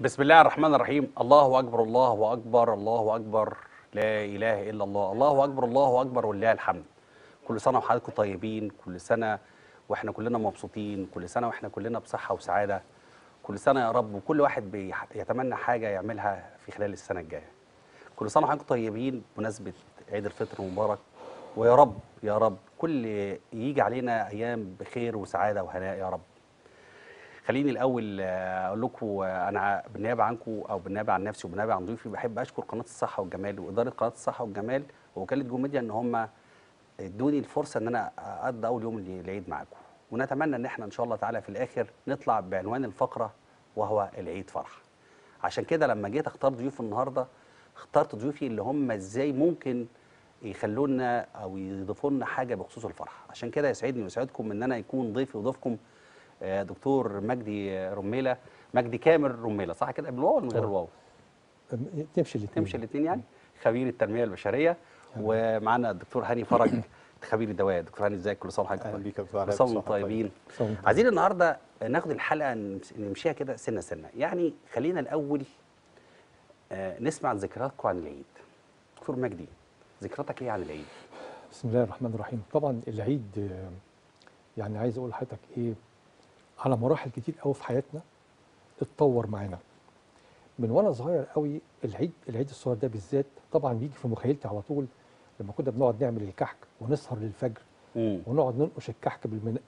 بسم الله الرحمن الرحيم. الله أكبر الله أكبر الله أكبر، لا إله إلا الله، الله أكبر الله أكبر ولله الحمد. كل سنة وحضراتكم طيبين، كل سنة وإحنا كلنا مبسوطين، كل سنة وإحنا كلنا بصحة وسعادة، كل سنة يا رب، وكل واحد بيتمنى حاجة يعملها في خلال السنة الجاية. كل سنة وحضراتكم طيبين بمناسبة عيد الفطر المبارك، ويا رب يا رب كل يجي علينا أيام بخير وسعادة وهناء يا رب. خليني الأول أقول لكم أنا بالنيابة عنكم أو بالنيابة عن نفسي وبالنيابة عن ضيوفي بحب أشكر قناة الصحة والجمال وإدارة قناة الصحة والجمال ووكالة جوميديا إن هم ادوني الفرصة إن أنا أقضي أول يوم العيد معكم، ونتمنى إن إحنا إن شاء الله تعالى في الآخر نطلع بعنوان الفقرة وهو العيد فرحة. عشان كده لما جيت أختار ضيوف النهاردة اخترت ضيوفي اللي هم إزاي ممكن يخلونا أو يضيفوا لنا حاجة بخصوص الفرحة. عشان كده يسعدني ويسعدكم إن أنا يكون ضيفي وضيفكم دكتور مجدي كامل رميلة، صح كده؟ بالواو ولا من غير الواو؟ تمشي الاثنين. تمشي الاثنين يعني. خبير التنمية البشرية، ومعانا الدكتور هاني فرج خبير الدواء. دكتور هاني ازيك؟ كل سنة وحضرتك طيب. كل سنة طيبين. عايزين النهارده ناخد الحلقة نمشيها كده سنة سنة، يعني خلينا الأول نسمع ذكرياتكم عن العيد. دكتور مجدي ذكرياتك ايه عن العيد؟ بسم الله الرحمن الرحيم. طبعا العيد يعني عايز اقول لحضرتك ايه، على مراحل كتير قوي في حياتنا اتطور معانا. من وانا صغير قوي العيد الصغير ده بالذات طبعا بيجي في مخيلتي على طول لما كنا بنقعد نعمل الكحك ونسهر للفجر ونقعد ننقش الكحك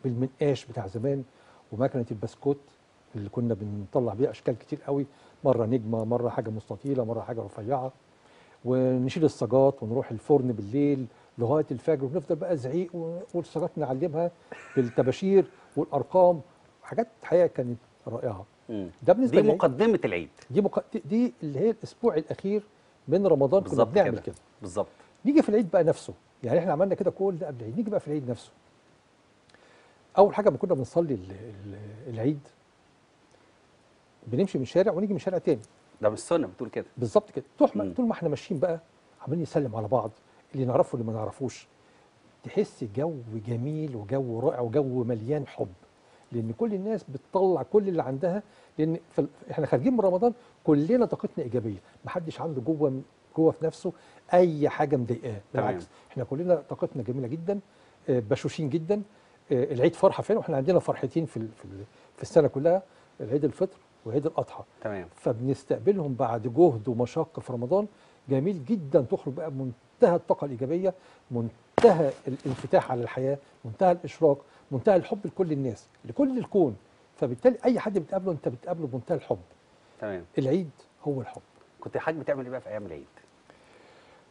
بالمنقاش بتاع زمان وماكينه البسكوت اللي كنا بنطلع بيها اشكال كتير قوي، مره نجمه، مره حاجه مستطيله، مره حاجه رفيعه، ونشيل الصاجات ونروح الفرن بالليل لغايه الفجر ونفضل بقى زعيق والصاجات نعلمها بالطباشير والارقام، حاجات حقيقة كانت رائعة. ده بالنسبة دي مقدمة العيد، دي اللي هي الأسبوع الأخير من رمضان كنا بنعمل كده بالظبط. نيجي في العيد بقى نفسه، يعني احنا عملنا كده كل ده قبل العيد، نيجي بقى في العيد نفسه. أول حاجة لما كنا بنصلي العيد بنمشي من شارع ونيجي من شارع تاني، ده مش السنة بتقول كده بالظبط كده. طول ما احنا ماشيين بقى عمالين نسلم على بعض، اللي نعرفه واللي ما نعرفوش، تحس جو جميل وجو رائع وجو مليان حب، لأن كل الناس بتطلع كل اللي عندها، لأن احنا خارجين من رمضان كلنا طاقتنا إيجابية، محدش عنده جوه في نفسه أي حاجة مضايقاه، بالعكس احنا كلنا طاقتنا جميلة جدا، بشوشين جدا. العيد فرحة فعلا، واحنا عندنا فرحتين في السنة كلها، العيد الفطر وعيد الأضحى. تمام. فبنستقبلهم بعد جهد ومشقة في رمضان، جميل جدا، تخرج بقى بمنتهى الطاقة الإيجابية، منتهى الانفتاح على الحياة، منتهى الإشراق، منتهى الحب لكل الناس لكل الكون، فبالتالي اي حد بتقابله انت بتقابله بمنتهى الحب. تمام. العيد هو الحب. كنت حاج بتعمل ايه بقى في ايام العيد؟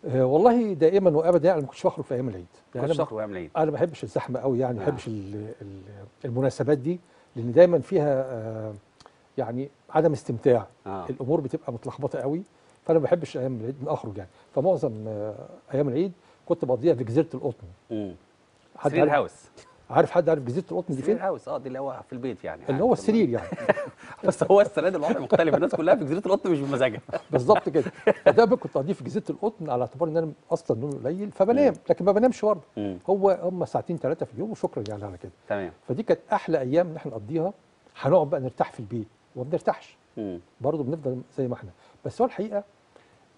والله دائما وابدا يعني ما كنتش بخرج في ايام العيد، انا ما بحبش الزحمه قوي، يعني ما بحبش المناسبات دي، لان دايما فيها يعني عدم استمتاع، الامور بتبقى متلخبطه قوي، فانا ما بحبش ايام العيد ان اخرج يعني. فمعظم ايام العيد كنت بقضيها في جزيره القطن. سرير هاوس. حد عارف جزيره القطن دي فين؟ هاوس، دي اللي هو في البيت يعني، اللي هو السرير يعني. بس هو السنه دي الوضع مختلف، الناس كلها في جزيره القطن مش بمزاجها. بالظبط كده. فده كنت اضيف في جزيره القطن على اعتبار ان انا اصلا نومي قليل فبنام، لكن ما بنامش برضه، هم ساعتين ثلاثه في اليوم وشكرا يعني على كده. تمام. فدي كانت احلى ايام ان احنا نقضيها، هنقعد بقى نرتاح في البيت وما بنرتاحش، برضه بنفضل زي ما احنا، بس هو الحقيقه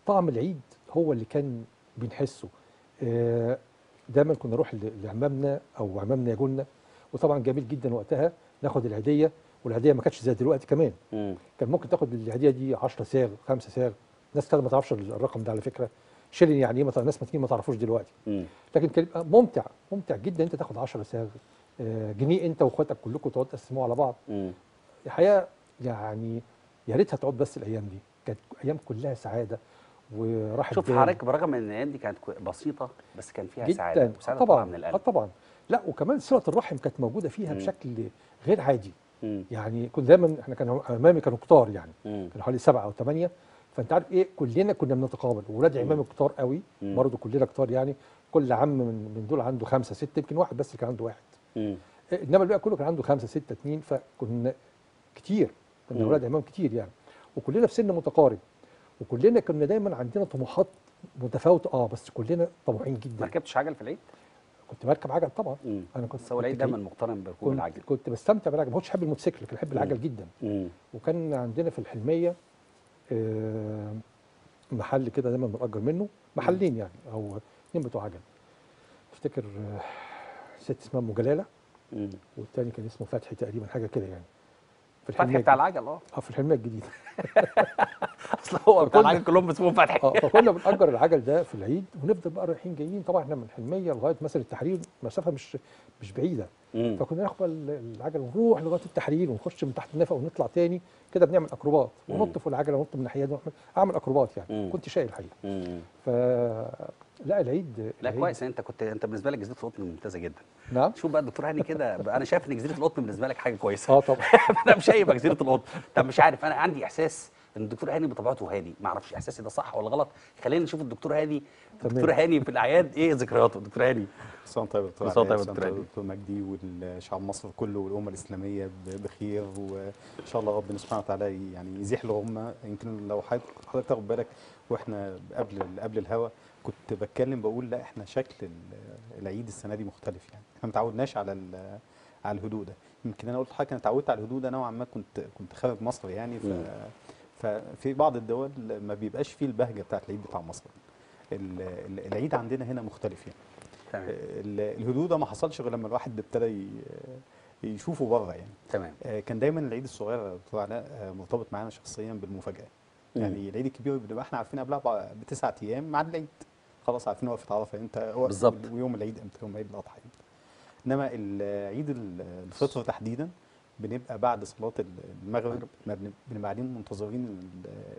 طعم العيد هو اللي كان بنحسه. دايما كنا نروح لعمامنا او عمامنا يجولنا، وطبعا جميل جدا وقتها ناخد العيديه، والعيديه ما كانتش زي دلوقتي كمان، كان ممكن تاخد العيديه دي 10 صاغ 5 صاغ، الناس كده ما تعرفش الرقم ده على فكره، شيلين يعني ايه الناس ما تعرفوش دلوقتي، لكن كان يبقى ممتع جدا انت تاخد 10 صاغ جنيه انت واخواتك كلكم تقعدوا تقسموها على بعض. الحقيقه يعني يا ريتها تقعد بس الايام دي، كانت ايام كلها سعاده وراحت. شوف حضرتك برغم ان الايام دي كانت بسيطه بس كان فيها سعاده جدا طبعا من القلب. طبعا، لا وكمان صله الرحم كانت موجوده فيها بشكل غير عادي، يعني كنا دايما احنا كان عمامي كانوا كتار يعني، كانوا حوالي 7 أو 8، فانت عارف ايه كلنا كنا بنتقابل، واولاد عمامي كتار قوي برضه كلنا كتار يعني، كل عم من دول عنده 5 6، يمكن واحد بس اللي كان عنده واحد، انما الباقي كله كان عنده 5 6 2، فكنا كتير، كنا اولاد عمام كتير يعني، وكلنا في سن متقارب، وكلنا كنا دايما عندنا طموحات متفاوته، بس كلنا طموحين جدا. ما ركبتش عجل في العيد؟ كنت بركب عجل طبعا. انا كنت العيد دايما مقترن بركوب العجل، كنت بستمتع بالعجل، ما كنتش احب الموتوسيكل، كنت احب العجل جدا. وكان عندنا في الحلميه محل كده دايما بنأجر منه، محلين يعني او اتنين بتوع عجل، افتكر ست اسمها ام جلاله والتاني كان اسمه فتحي تقريبا حاجه كده يعني، في الحلميه بتاع العجل في الحلميه الجديده اصل هو بتاع العجل كلهم اسمهم فتحي فكنا بنأجر العجل ده في العيد ونفضل بقى رايحين جايين، طبعا احنا من الحلميه لغايه مثلا التحرير مسافه مش بعيده، فكنا ناخد العجل ونروح لغايه التحرير ونخش من تحت النفق ونطلع تاني كده، بنعمل اكروبات ونط في العجله ونط من الناحيه دي اعمل اكروبات يعني. كنت شايل الحقيقه. لا العيد لا كويس، انت كنت بالنسبه لك جزيره القطن ممتازه جدا. نعم شوف بقى الدكتور هاني كده، انا شايف ان جزيره القطن بالنسبه لك حاجه كويسه. طبعا انا مش شايفه جزيره القطن. طب مش عارف، انا عندي احساس ان الدكتور هاني بطبيعته هادي، ما اعرفش احساسي ده صح ولا غلط، خلينا نشوف الدكتور هاني في الاعياد ايه ذكرياته. الدكتور هاني مساء الخير يا دكتور، دكتور مجدي والشعب المصري كله والامه الاسلاميه بخير، وان شاء الله ربنا سبحانه وتعالى يعني يزيح لهم. يمكن لو حضرتك تاخد بالك واحنا قبل الهوا كنت بتكلم بقول لا احنا شكل العيد السنه دي مختلف، يعني احنا ما تعودناش على الهدوء ده. يمكن انا قلت لحضرتك انا اتعودت على الهدوء ده نوعا ما، كنت خارج مصر يعني، ففي بعض الدول ما بيبقاش فيه البهجه بتاعت العيد بتاع مصر. العيد عندنا هنا مختلف يعني. تمام. الهدوء ده ما حصلش غير لما الواحد ابتدى يشوفه بره يعني. تمام. كان دايما العيد الصغير مرتبط معانا شخصيا بالمفاجاه. يعني العيد الكبير بنبقى احنا عارفين قبلها بتسعة ايام مع العيد. خلاص عارفين وقفه عرفه امتى ويوم العيد امتى ويوم العيد الاضحى امتى. انما العيد الفطر تحديدا بنبقى بعد صلاه المغرب بنبقى قاعدين منتظرين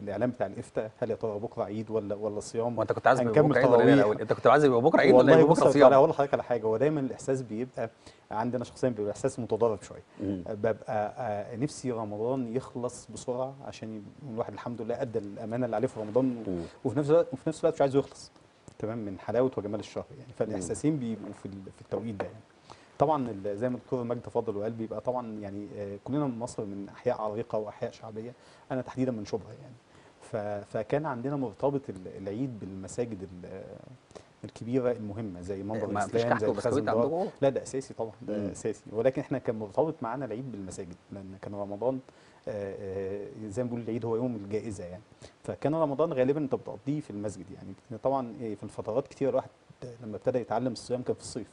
الاعلان بتاع الافتاء، هل يا ترى بكره عيد ولا صيام؟ وانت كنت عايز يبقى بكره عيد ولا الاول؟ انت كنت عايز يبقى بكره عيد ولا يبقى بكره صيام؟ والله هقول لحضرتك على حاجه، هو دايما الاحساس بيبقى عندنا شخصيا بيبقى احساس متضارب شويه. ببقى نفسي رمضان يخلص بسرعه عشان الواحد الحمد لله ادى الامانه اللي عليه في رمضان، وفي نفس الوقت مش عايزه يخلص. تمام، من حلاوه وجمال الشهر يعني، فالاحساسين بيبقوا في التوقيت ده يعني. طبعا زي ما الدكتور مجدي تفضل وقال بيبقى طبعا يعني كلنا من مصر من احياء عريقه واحياء شعبيه، انا تحديدا من شبرا يعني، فكان عندنا مرتبط العيد بالمساجد الكبيره المهمه زي منبر الاسلام زي الخزندار. لا ده اساسي طبعا، ده اساسي، ولكن احنا كان مرتبط معانا العيد بالمساجد لان كان رمضان زي ما بيقولوا العيد هو يوم الجائزه يعني، فكان رمضان غالبا انت بتقضيه في المسجد يعني. طبعا في الفترات كتير الواحد لما ابتدى يتعلم الصيام كان في الصيف،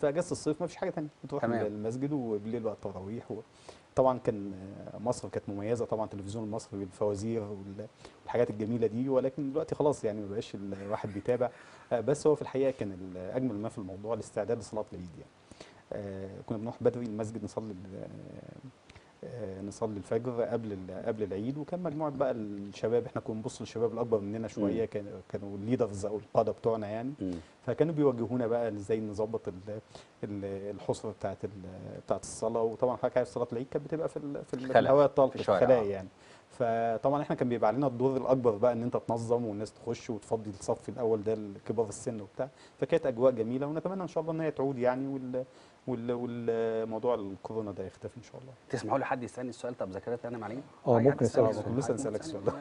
فاجازه الصيف ما فيش حاجه ثانيه، بتروح المسجد وبالليل بقى التراويح. طبعا كان مصر كانت مميزه طبعا، التلفزيون المصري بالفوازير والحاجات الجميله دي، ولكن دلوقتي خلاص يعني ما بقاش الواحد بيتابع، بس هو في الحقيقه كان اجمل ما في الموضوع الاستعداد لصلاه العيد يعني. كنا بنروح بدري المسجد نصلي الفجر قبل العيد، وكان مجموعه بقى الشباب، احنا كنا بنبص للشباب الاكبر مننا شويه، كانوا الليدرز او القاده بتوعنا يعني، فكانوا بيوجهونا بقى ازاي نظبط الحصر بتاعت الصلاه. وطبعا حضرتك عارف صلاه العيد كانت بتبقى في الهواء الطلق في الخلايا يعني، فطبعا احنا كان بيبقى علينا الدور الاكبر بقى ان انت تنظم والناس تخش وتفضي الصف الاول ده لكبار السن وبتاع، فكانت اجواء جميله ونتمنى ان شاء الله ان هي تعود يعني، والموضوع الكورونا ده يختفي ان شاء الله. تسمحوا لي حد يسالني السؤال؟ طب ذاكرتي انا معلم؟ ممكن اسالك، لسه هسالك السؤال ده.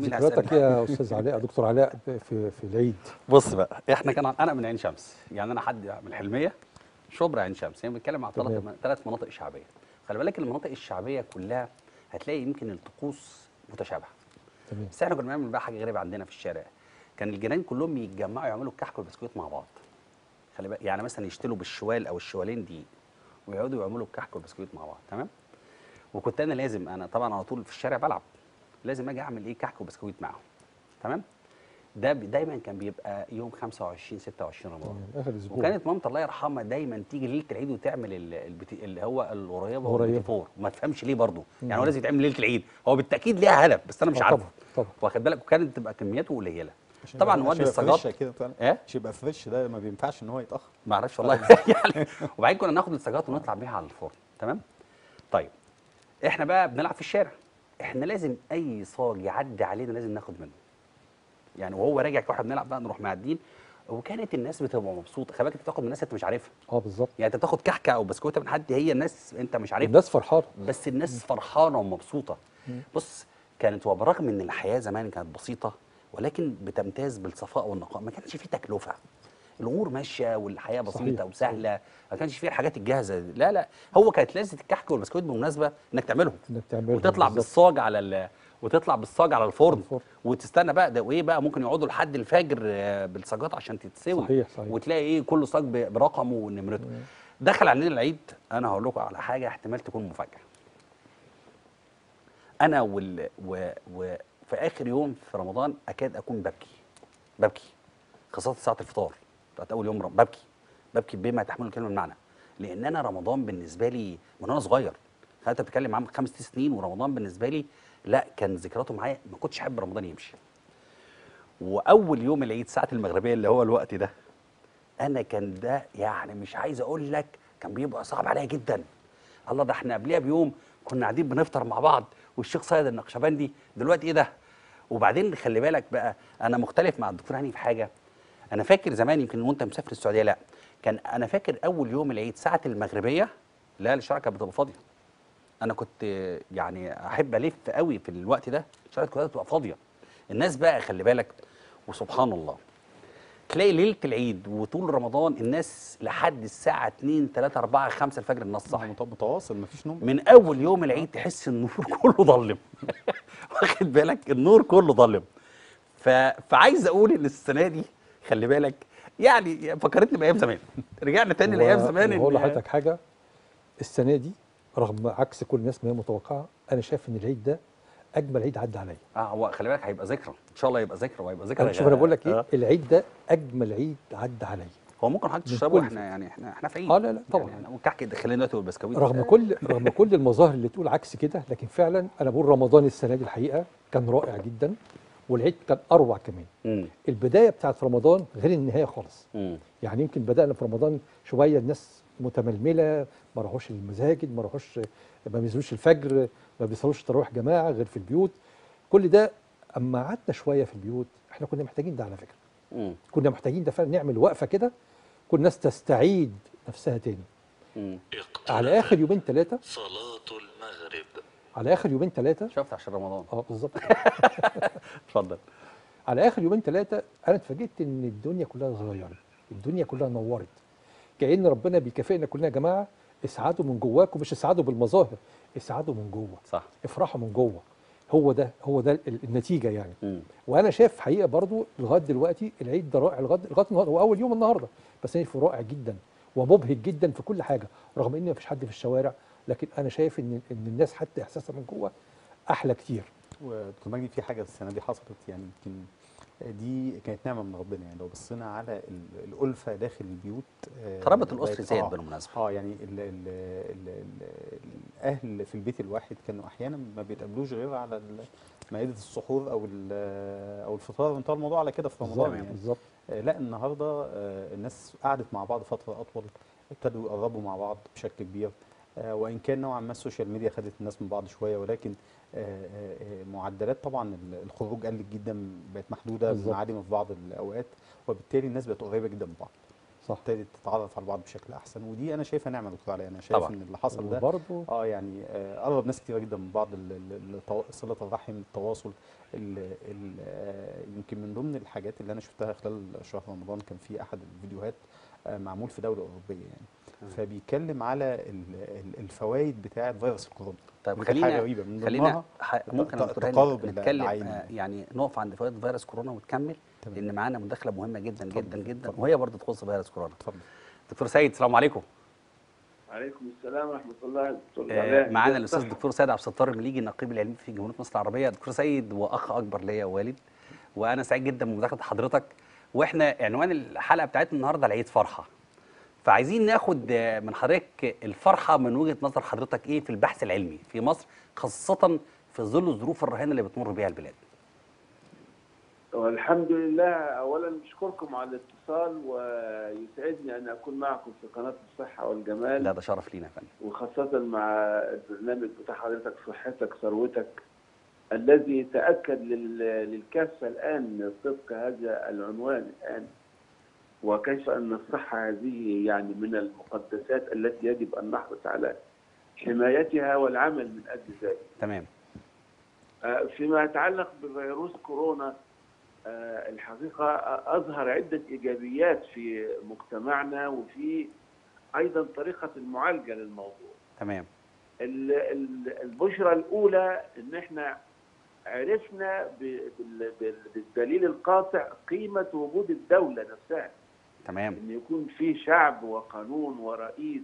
ذاكرتك يا استاذ علاء دكتور علاء في العيد. بص بقى احنا كان انا من عين شمس يعني، انا حد من الحلميه شبرا عين شمس، يعني بنتكلم على ثلاث مناطق شعبيه. خلي بالك المناطق الشعبيه كلها هتلاقي يمكن الطقوس متشابهه. تمام. بس احنا كنا بنعمل بقى حاجه غريبه عندنا في الشارع، كان الجيران كلهم يتجمعوا يعملوا الكحك والبسكويت مع بعض. خلي بالك يعني مثلا يشتلوا بالشوال او الشوالين دي ويقعدوا يعملوا الكحك والبسكويت مع بعض. تمام. وكنت انا طبعا على طول في الشارع بلعب، لازم اجي اعمل ايه كحك وبسكويت معاهم. تمام. ده دايما كان بيبقى يوم 25-26 رمضان اخر اسبوع، وكانت مامتي الله يرحمها دايما تيجي ليله العيد وتعمل اللي هو القريبه والفطور، ما تفهمش ليه برضه يعني، هو لازم يتعمل ليله العيد، هو بالتاكيد ليها هدف بس انا مش عارفه. طبعا واخد بالك، وكانت تبقى كمياته قليله طبعا. نودي السجاط كده مش يبقى فريش، ده ما بينفعش ان هو يتاخر، ما اعرفش والله يعني. وبعدين كنا ناخد السجاط ونطلع بيها على الفرن. تمام. طيب احنا بقى بنلعب في الشارع، احنا لازم اي صاج يعدي علينا لازم ناخد منه يعني، وهو راجع واحنا بنلعب بقى نروح معديين، وكانت الناس بتبقى مبسوطه. خلي بالك انت بتاخد من الناس انت مش عارفها. بالظبط يعني، انت بتاخد كحكه او بسكوته من حد، هي الناس انت مش عارفها، الناس فرحانه، بس الناس فرحانه ومبسوطه. بص كانت، وبالرغم ان الحياه زمان كانت بسيطه ولكن بتمتاز بالصفاء والنقاء، ما كانش فيه تكلفه، الامور ماشيه والحياه بسيطه وسهله، ما كانش فيها الحاجات الجاهزه دي. لا هو كانت لذه الكحك والبسكوت بالمناسبه انك تعملهم وتطلع بالصاج على وتطلع بالصاج على الفرن وتستنى بقى دقيقة بقى، ممكن يقعدوا لحد الفجر بالصاجات عشان تتسوي. صحيح صحيح. وتلاقي ايه كل صاج برقمه ونمرته. دخل علينا العيد، انا هقول لكم على حاجه احتمال تكون مفاجاه. انا في اخر يوم في رمضان اكاد اكون ببكي خاصه ساعه الفطار بتاعت اول يوم ببكي بما تحمله الكلمه من معنى، لان انا رمضان بالنسبه لي من وانا صغير، انت بتتكلم عن 5 6 سنين، ورمضان بالنسبه لي لا كان ذكرياته معايا، ما كنتش احب رمضان يمشي. واول يوم العيد ساعه المغربيه اللي هو الوقت ده، انا كان ده يعني مش عايز اقول لك كان بيبقى صعب عليا جدا. الله، ده احنا قبلها بيوم كنا قاعدين بنفطر مع بعض والشيخ سيد النقشبندي، دلوقتي ايه ده؟ وبعدين خلي بالك بقى انا مختلف مع الدكتور هاني في حاجه. انا فاكر زمان، يمكن وانت مسافر السعوديه، لا كان انا فاكر اول يوم العيد ساعه المغربيه، لا الشارع كانت بتبقى فاضيه. انا كنت يعني احب الف قوي في الوقت ده، الشارع كلها بتبقى فاضيه. الناس بقى خلي بالك، وسبحان الله تلاقي ليله العيد وطول رمضان الناس لحد الساعه 2 3 4 5 الفجر، الناس صح متواصل، مفيش نوم. من اول يوم العيد تحس النور كله ضلم واخد بالك، النور كله ضلم. فعايز اقول ان السنه دي خلي بالك يعني فكرتني بايام زمان، رجعنا تاني لايام زمان. هقول لحضرتك حاجه، السنه دي رغم عكس كل الناس ما هي متوقعه، انا شايف ان العيد ده اجمل عيد عدى عليا. هو خلي بالك هيبقى ذكرى، ان شاء الله هيبقى ذكرى وهيبقى ذكرى. شوف انا بقول لك ايه، العيد ده اجمل عيد عدى عليا. هو ممكن حضرتك تشربه، احنا يعني احنا في عيد. لا طبعا يعني والكحك الداخلي دلوقتي والبسكويت، رغم كل المظاهر اللي تقول عكس كده، لكن فعلا انا بقول رمضان السنه دي الحقيقه كان رائع جدا، والعيد كان اروع كمان. البدايه بتاعت رمضان غير النهايه خالص. يعني يمكن بدانا في رمضان شويه الناس متململه، ما راحوش المساجد، ما بينزلوش الفجر، ما بيصلوش تراويح جماعه غير في البيوت. كل ده اما قعدنا شويه في البيوت، احنا كنا محتاجين ده على فكره. كنا محتاجين ده فعلا، نعمل وقفه كده كل الناس تستعيد نفسها تاني. على اخر يومين ثلاثه صلاه المغرب، على اخر يومين ثلاثه شفت عشان رمضان. بالظبط اتفضل. على اخر يومين ثلاثه انا اتفاجئت ان الدنيا كلها اتغيرت، الدنيا كلها نورت، كأن ربنا بيكافئنا كلنا. يا جماعه اسعدوا من جواكم، مش اسعدوا بالمظاهر، اسعدوا من جوه. صح، افرحوا من جوه. هو ده النتيجه يعني. وانا شايف حقيقه برضو لغايه دلوقتي العيد ده رائع، لغايه النهارده. هو اول يوم النهارده بس انا شايفه رائع جدا ومبهج جدا في كل حاجه، رغم ان مفيش حد في الشوارع، لكن انا شايف ان الناس حتى احساسها من جوه احلى كتير. ودكتور مجدي، في حاجه السنه دي حصلت يعني يمكن دي كانت نعمه من ربنا، يعني لو بصينا على الالفه داخل البيوت، ترابط الاسره زاد بالمناسبه. يعني الاهل في البيت الواحد كانوا احيانا ما بيتقابلوش غير على مائده السحور او الفطار، وانتهى الموضوع على كده في رمضان يعني. بالظبط. لا النهارده الناس قعدت مع بعض فتره اطول، ابتدوا يقربوا مع بعض بشكل كبير، وان كان نوعا ما السوشيال ميديا خدت الناس من بعض شويه، ولكن معدلات طبعا الخروج قلت جدا، بقت محدوده منعدمه في بعض الاوقات، وبالتالي الناس بقت قريبه جدا من بعض. صح، ابتدت تتعرف على بعض بشكل احسن، ودي انا شايفها نعمه دكتور عليا. انا شايف طبعا ان اللي حصل ده يعني قرب ناس كتير جدا من بعض، صله الرحم، التواصل. يمكن من ضمن الحاجات اللي انا شفتها خلال شهر رمضان، كان في احد الفيديوهات معمول في دوله اوروبيه يعني، فبيتكلم على الفوائد بتاعه فيروس الكورونا. طيب خلينا ممكن نتكلم يعني نقف عند فوائد فيروس كورونا ونكمل، لان معانا مداخله مهمه جدا جدا جدا، وهي برضه تخص فيروس كورونا. اتفضل دكتور سيد. السلام عليكم. وعليكم السلام ورحمه الله. معانا الاستاذ الدكتور سيد عبد الستار المليجي، النقيب العلمي في جمهوريه مصر العربيه. دكتور سيد واخ اكبر ليا ووالد، وانا سعيد جدا بمداخله حضرتك. واحنا عنوان الحلقه بتاعتنا النهارده العيد فرحه، فعايزين ناخد من حضرتك الفرحه من وجهه نظر حضرتك ايه في البحث العلمي في مصر، خاصه في ظل الظروف الرهينه اللي بتمر بيها البلاد. والحمد لله، اولا بشكركم على الاتصال، ويسعدني ان اكون معكم في قناه الصحه والجمال. لا ده شرف لينا يا فندم، وخاصه مع البرنامج بتاع حضرتك صحتك ثروتك، الذي تاكد للكافه الان طبق هذا العنوان الان، وكيف أن الصحة هذه يعني من المقدسات التي يجب أن نحرص على حمايتها والعمل من أجل ذلك. تمام. فيما يتعلق بفيروس كورونا، الحقيقة أظهر عدة إيجابيات في مجتمعنا، وفي أيضا طريقة المعالجة للموضوع. تمام. البشرة الأولى إن إحنا عرفنا بالدليل القاطع قيمة وجود الدولة نفسها. تمام. إن يكون في شعب وقانون ورئيس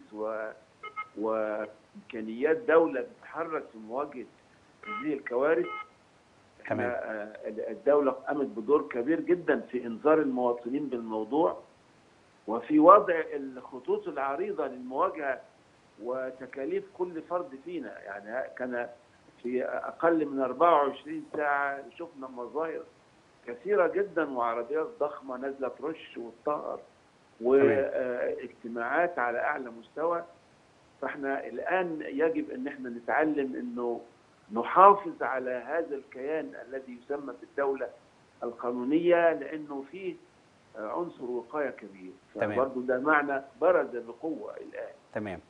وإمكانيات دولة بتتحرك في مواجهة هذه الكوارث. تمام. الدولة قامت بدور كبير جدا في إنذار المواطنين بالموضوع وفي وضع الخطوط العريضة للمواجهة وتكاليف كل فرد فينا. يعني كان في أقل من 24 ساعة شفنا مظاهر كثيرة جدا وعربيات ضخمة نازلة ترش وتطهر واجتماعات على أعلى مستوى. فإحنا الآن يجب أن احنا نتعلم أنه نحافظ على هذا الكيان الذي يسمى بالدولة القانونية لأنه فيه عنصر وقاية كبير. فبرضه ده معنى برز بقوة الآن. تمام.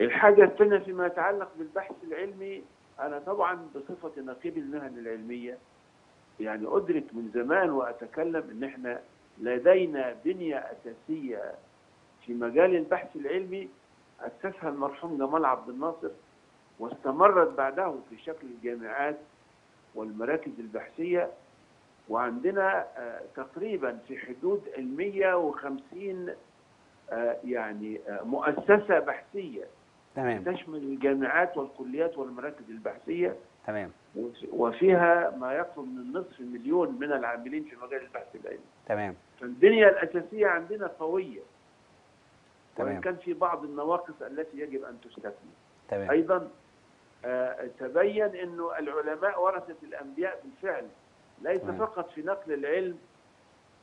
الحاجة الثانية فيما يتعلق بالبحث العلمي، أنا طبعا بصفة نقيب المهن العلمية يعني أدرك من زمان وأتكلم إن إحنا لدينا بنية أساسية في مجال البحث العلمي أسسها المرحوم جمال عبد الناصر واستمرت بعده في شكل الجامعات والمراكز البحثية، وعندنا تقريبا في حدود 150 يعني مؤسسة بحثية. تمام. تشمل الجامعات والكليات والمراكز البحثية. تمام. وفيها ما يقرب من 2.5 مليون من العاملين في مجال البحث العلمي. تمام. فالبنية الأساسية عندنا قوية. تمام. وإن كان في بعض النواقص التي يجب أن تستثنى. تمام. أيضا تبين أنه العلماء ورثة الأنبياء بالفعل، ليس فقط في نقل العلم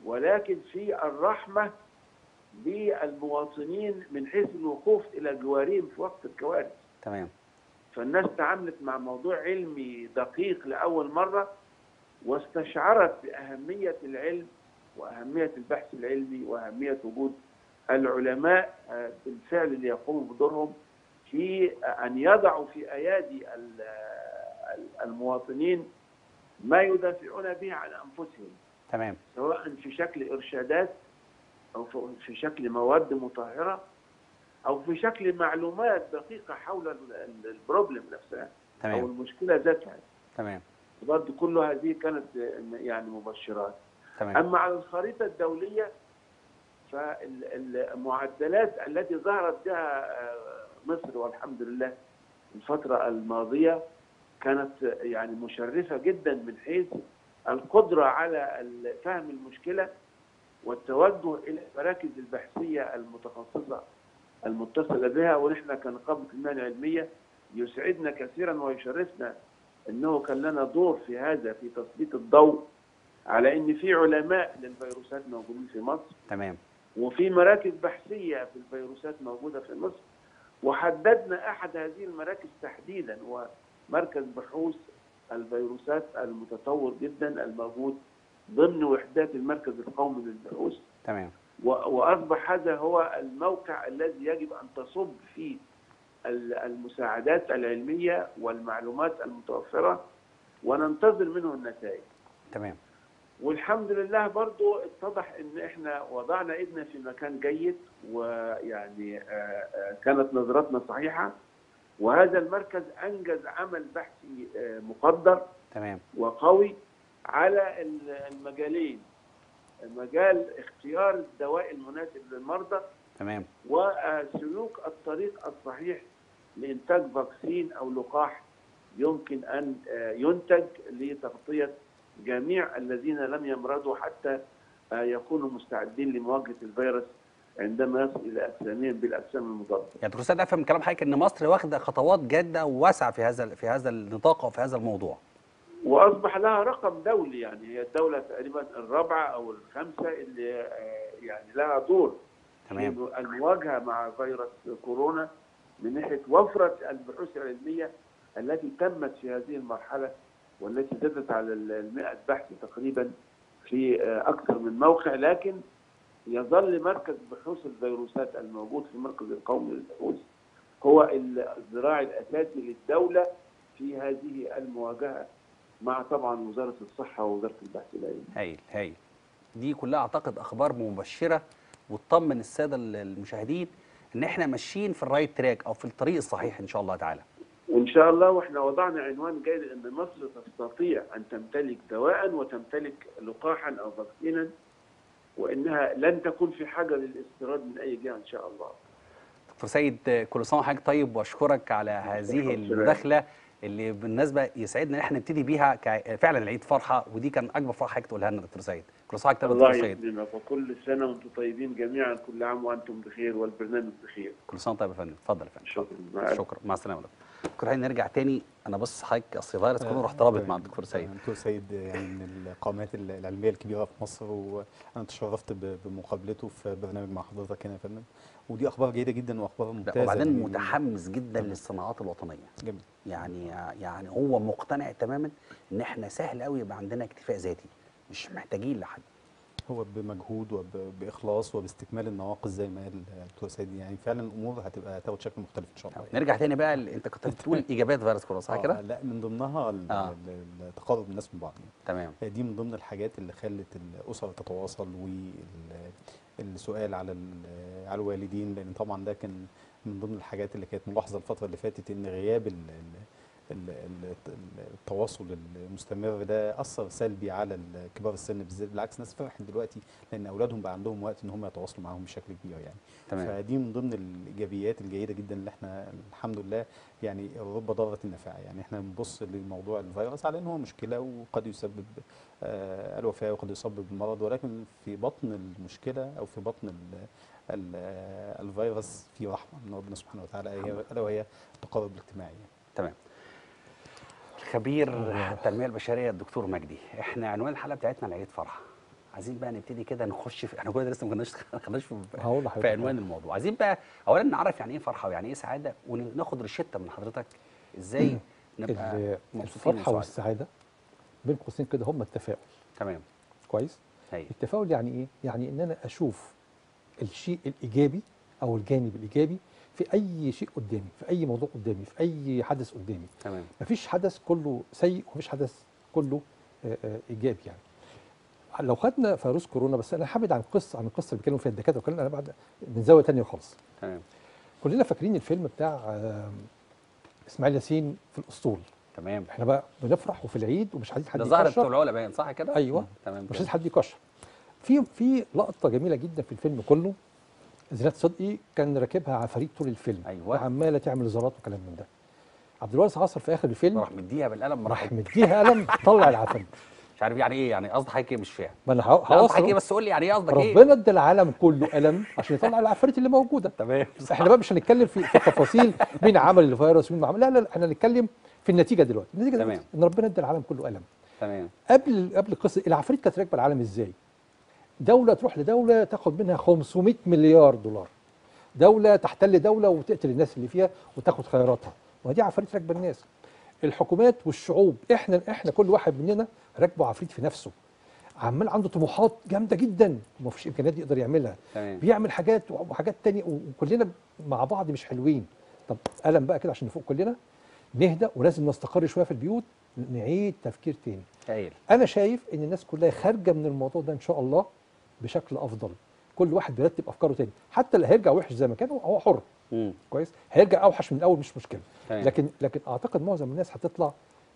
ولكن في الرحمة للمواطنين من حيث الوقوف إلى جوارهم في وقت الكوارث. تمام. فالناس تعاملت مع موضوع علمي دقيق لأول مرة واستشعرت بأهمية العلم وأهمية البحث العلمي وأهمية وجود العلماء بالفعل اللي يقوموا بدورهم في أن يضعوا في أيادي المواطنين ما يدافعون به عن أنفسهم. تمام. سواء في شكل إرشادات أو في شكل مواد مطهرة أو في شكل معلومات دقيقة حول البروبلم نفسها. تمام. أو المشكلة ذاتها. تمام. برضه كل هذه كانت يعني مبشرات. تمام. أما على الخريطة الدولية فالمعدلات التي ظهرت بها مصر والحمد لله الفترة الماضية كانت يعني مشرفة جدا من حيث القدرة على فهم المشكلة والتوجه إلى المراكز البحثية المتخصصة المتصلة بها. ونحن كنقابة المهن العلمية يسعدنا كثيرا ويشرفنا أنه كان لنا دور في هذا في تسليط الضوء على أن في علماء للفيروسات موجودين في مصر. تمام. وفي مراكز بحثية في الفيروسات موجودة في مصر، وحددنا أحد هذه المراكز تحديدا ومركز بحوث الفيروسات المتطور جدا الموجود ضمن وحدات المركز القومي للبحوث. تمام. وأصبح هذا هو الموقع الذي يجب أن تصب فيه المساعدات العلمية والمعلومات المتوفرة وننتظر منه النتائج. تمام. والحمد لله برضو اتضح ان احنا وضعنا ايدنا في مكان جيد ويعني كانت نظرتنا صحيحة، وهذا المركز انجز عمل بحثي مقدر. تمام. وقوي على المجالين، مجال اختيار الدواء المناسب للمرضى. تمام. وسلوك الطريق الصحيح لإنتاج فاكسين أو لقاح يمكن أن ينتج لتغطية جميع الذين لم يمرضوا حتى يكونوا مستعدين لمواجهة الفيروس عندما يصل إلى أجسامهم بالأجسام المضادة. يعني دكتور أفهم كلام حضرتك إن مصر واخدة خطوات جادة وواسعة في هذا النطاق وفي هذا الموضوع. واصبح لها رقم دولي، يعني هي الدوله تقريبا الرابعه او الخامسه اللي يعني لها دور. تمام. في المواجهه مع فيروس كورونا من ناحيه وفره البحوث العلميه التي تمت في هذه المرحله والتي زادت على 100 بحث تقريبا في اكثر من موقع، لكن يظل مركز بحوث الفيروسات الموجود في المركز القومي للبحوث هو الذراع الاساسي للدوله في هذه المواجهه مع طبعا وزارة الصحة ووزارة البحث العلمي. هايل دي كلها اعتقد اخبار مبشرة وتطمن السادة المشاهدين ان احنا ماشيين في الرايت تراك او في الطريق الصحيح ان شاء الله تعالى. وإن شاء الله وإحنا وضعنا عنوان جيد أن مصر تستطيع أن تمتلك دواء وتمتلك لقاحا أو فاكسينا، وإنها لن تكون في حاجة للاستيراد من أي جهة إن شاء الله. دكتور سيد كل سنة وحضرتك طيب، وأشكرك على هذه المداخلة اللي بالنسبة يسعدنا إن احنا نبتدي بيها فعلا العيد فرحة، ودي كان أكبر فرحة حضرتك تقولها لنا دكتور سيد. كل سنة وحضرتك طيب دكتور سيد. الله يسلمك، وكل سنة وأنتم طيبين جميعا، كل عام وأنتم بخير والبرنامج بخير. كل سنة طيب يا فندم. اتفضل يا فندم. شكرا. شكرا، مع السلامة. دكتور هاني نرجع تاني، انا بص حضرتك اصل فيروس كورونا رحت رابط مع الدكتور سيد. الدكتور سيد يعني من القامات العلميه الكبيره في مصر، وانا تشرفت بمقابلته في برنامج مع حضرتك هنا يا فندم، ودي اخبار جيده جدا واخبار ممتازه. وبعدين متحمس جدا للصناعات الوطنيه. جميل. يعني هو مقتنع تماما ان احنا سهل قوي يبقى عندنا اكتفاء ذاتي، مش محتاجين لحد. هو بمجهود وباخلاص وباستكمال النواقص زي ما قال الدكتور سيد، يعني فعلا الامور هتبقى تاخد شكل مختلف ان شاء الله. نرجع تاني بقى، انت كنت بتقول ايجابيات فيروس كورونا صح كده؟ لا، من ضمنها تقرب الناس من بعض يعني. تمام. دي من ضمن الحاجات اللي خلت الاسر تتواصل، والسؤال على الوالدين، لان طبعا ده كان من ضمن الحاجات اللي كانت ملاحظه الفتره اللي فاتت، ان غياب التواصل المستمر ده أثر سلبي على كبار السن بالذات. بالعكس، ناس فرحت دلوقتي لأن أولادهم بقى عندهم وقت إن هم يتواصلوا معاهم بشكل كبير يعني. تمام. فدي من ضمن الإيجابيات الجيدة جدا اللي إحنا الحمد لله يعني الرب ضارت النافعة، يعني إحنا بنبص لموضوع الفيروس على إن هو مشكلة وقد يسبب الوفاة وقد يسبب المرض، ولكن في بطن المشكلة أو في بطن الفيروس في رحمة من ربنا سبحانه وتعالى، ألا وهي التقارب الاجتماعي. تمام. خبير التنميه البشريه الدكتور مجدي، احنا عنوان الحلقه بتاعتنا العيد فرحه، عايزين بقى نبتدي كده نخش في احنا كنا لسه ما كناش في عنوان الموضوع، عايزين بقى اولا نعرف يعني ايه فرحه ويعني ايه سعاده، وناخد روشته من حضرتك ازاي نبقى مبسوطين. الفرحه والسعاده بين قوسين كده هم التفاؤل. تمام كويس. هي. التفاؤل يعني ايه؟ يعني ان انا اشوف الشيء الايجابي او الجانب الايجابي في أي شيء قدامي، في أي موضوع قدامي، في أي حدث قدامي. تمام. مفيش حدث كله سيء ومفيش حدث كله إيجابي يعني. لو خدنا فيروس كورونا بس، أنا حابب عن القصة اللي بيتكلموا فيها الدكاترة وكلنا، أنا بعد من زاوية تانية خالص. تمام. كلنا فاكرين الفيلم بتاع اسماعيل ياسين في الأسطول. تمام. إحنا بقى بنفرح وفي العيد ومش عايزين حد يكشر. ده ظهر بتوع العلا باين صح كده؟ أيوه. تمام. مش عايزين حد يكشر. في لقطة جميلة جدا في الفيلم كله، زينات صدقي كان راكبها عفاريت طول الفيلم. أيوة. عماله تعمل زارات وكلام من ده. عبد الوارس عصر في اخر الفيلم راح مديها بالقلم، راح مديها قلم طلع العفاريت. مش عارف يعني ايه، يعني قصد حضرتك ايه؟ مش فاهم. ما انا هقصد حضرتك ايه، بس قول لي يعني ايه قصدك ايه؟ ربنا ادى العالم كله قلم عشان يطلع العفاريت اللي موجوده. تمام. احنا بقى مش هنتكلم في التفاصيل مين عمل الفيروس ومين ما عمل، لا احنا هنتكلم في النتيجه دلوقتي. النتيجه دلوقتي ان ربنا ادى العالم كله قلم. تمام. قبل القصه العفاريت كانت راكبه العالم ازاي؟ دولة تروح لدولة تاخد منها 500 مليار دولار. دولة تحتل دولة وتقتل الناس اللي فيها وتاخد خيراتها، ودي عفاريت راكبة الناس. الحكومات والشعوب، احنا كل واحد مننا راكبه عفريت في نفسه. عمال عنده طموحات جامدة جدا ومفيش إمكانيات يقدر يعملها. تمام. بيعمل حاجات وحاجات تانية وكلنا مع بعض مش حلوين. طب قلم بقى كده عشان نفوق كلنا، نهدى ولازم نستقر شوية في البيوت، نعيد تفكير تاني. هايل. أنا شايف إن الناس كلها خارجة من الموضوع ده إن شاء الله بشكل افضل، كل واحد بيرتب افكاره تاني، حتى اللي هيرجع وحش زي ما كان هو حر. كويس، هيرجع اوحش من الاول مش مشكله. هاي. لكن اعتقد معظم الناس هتطلع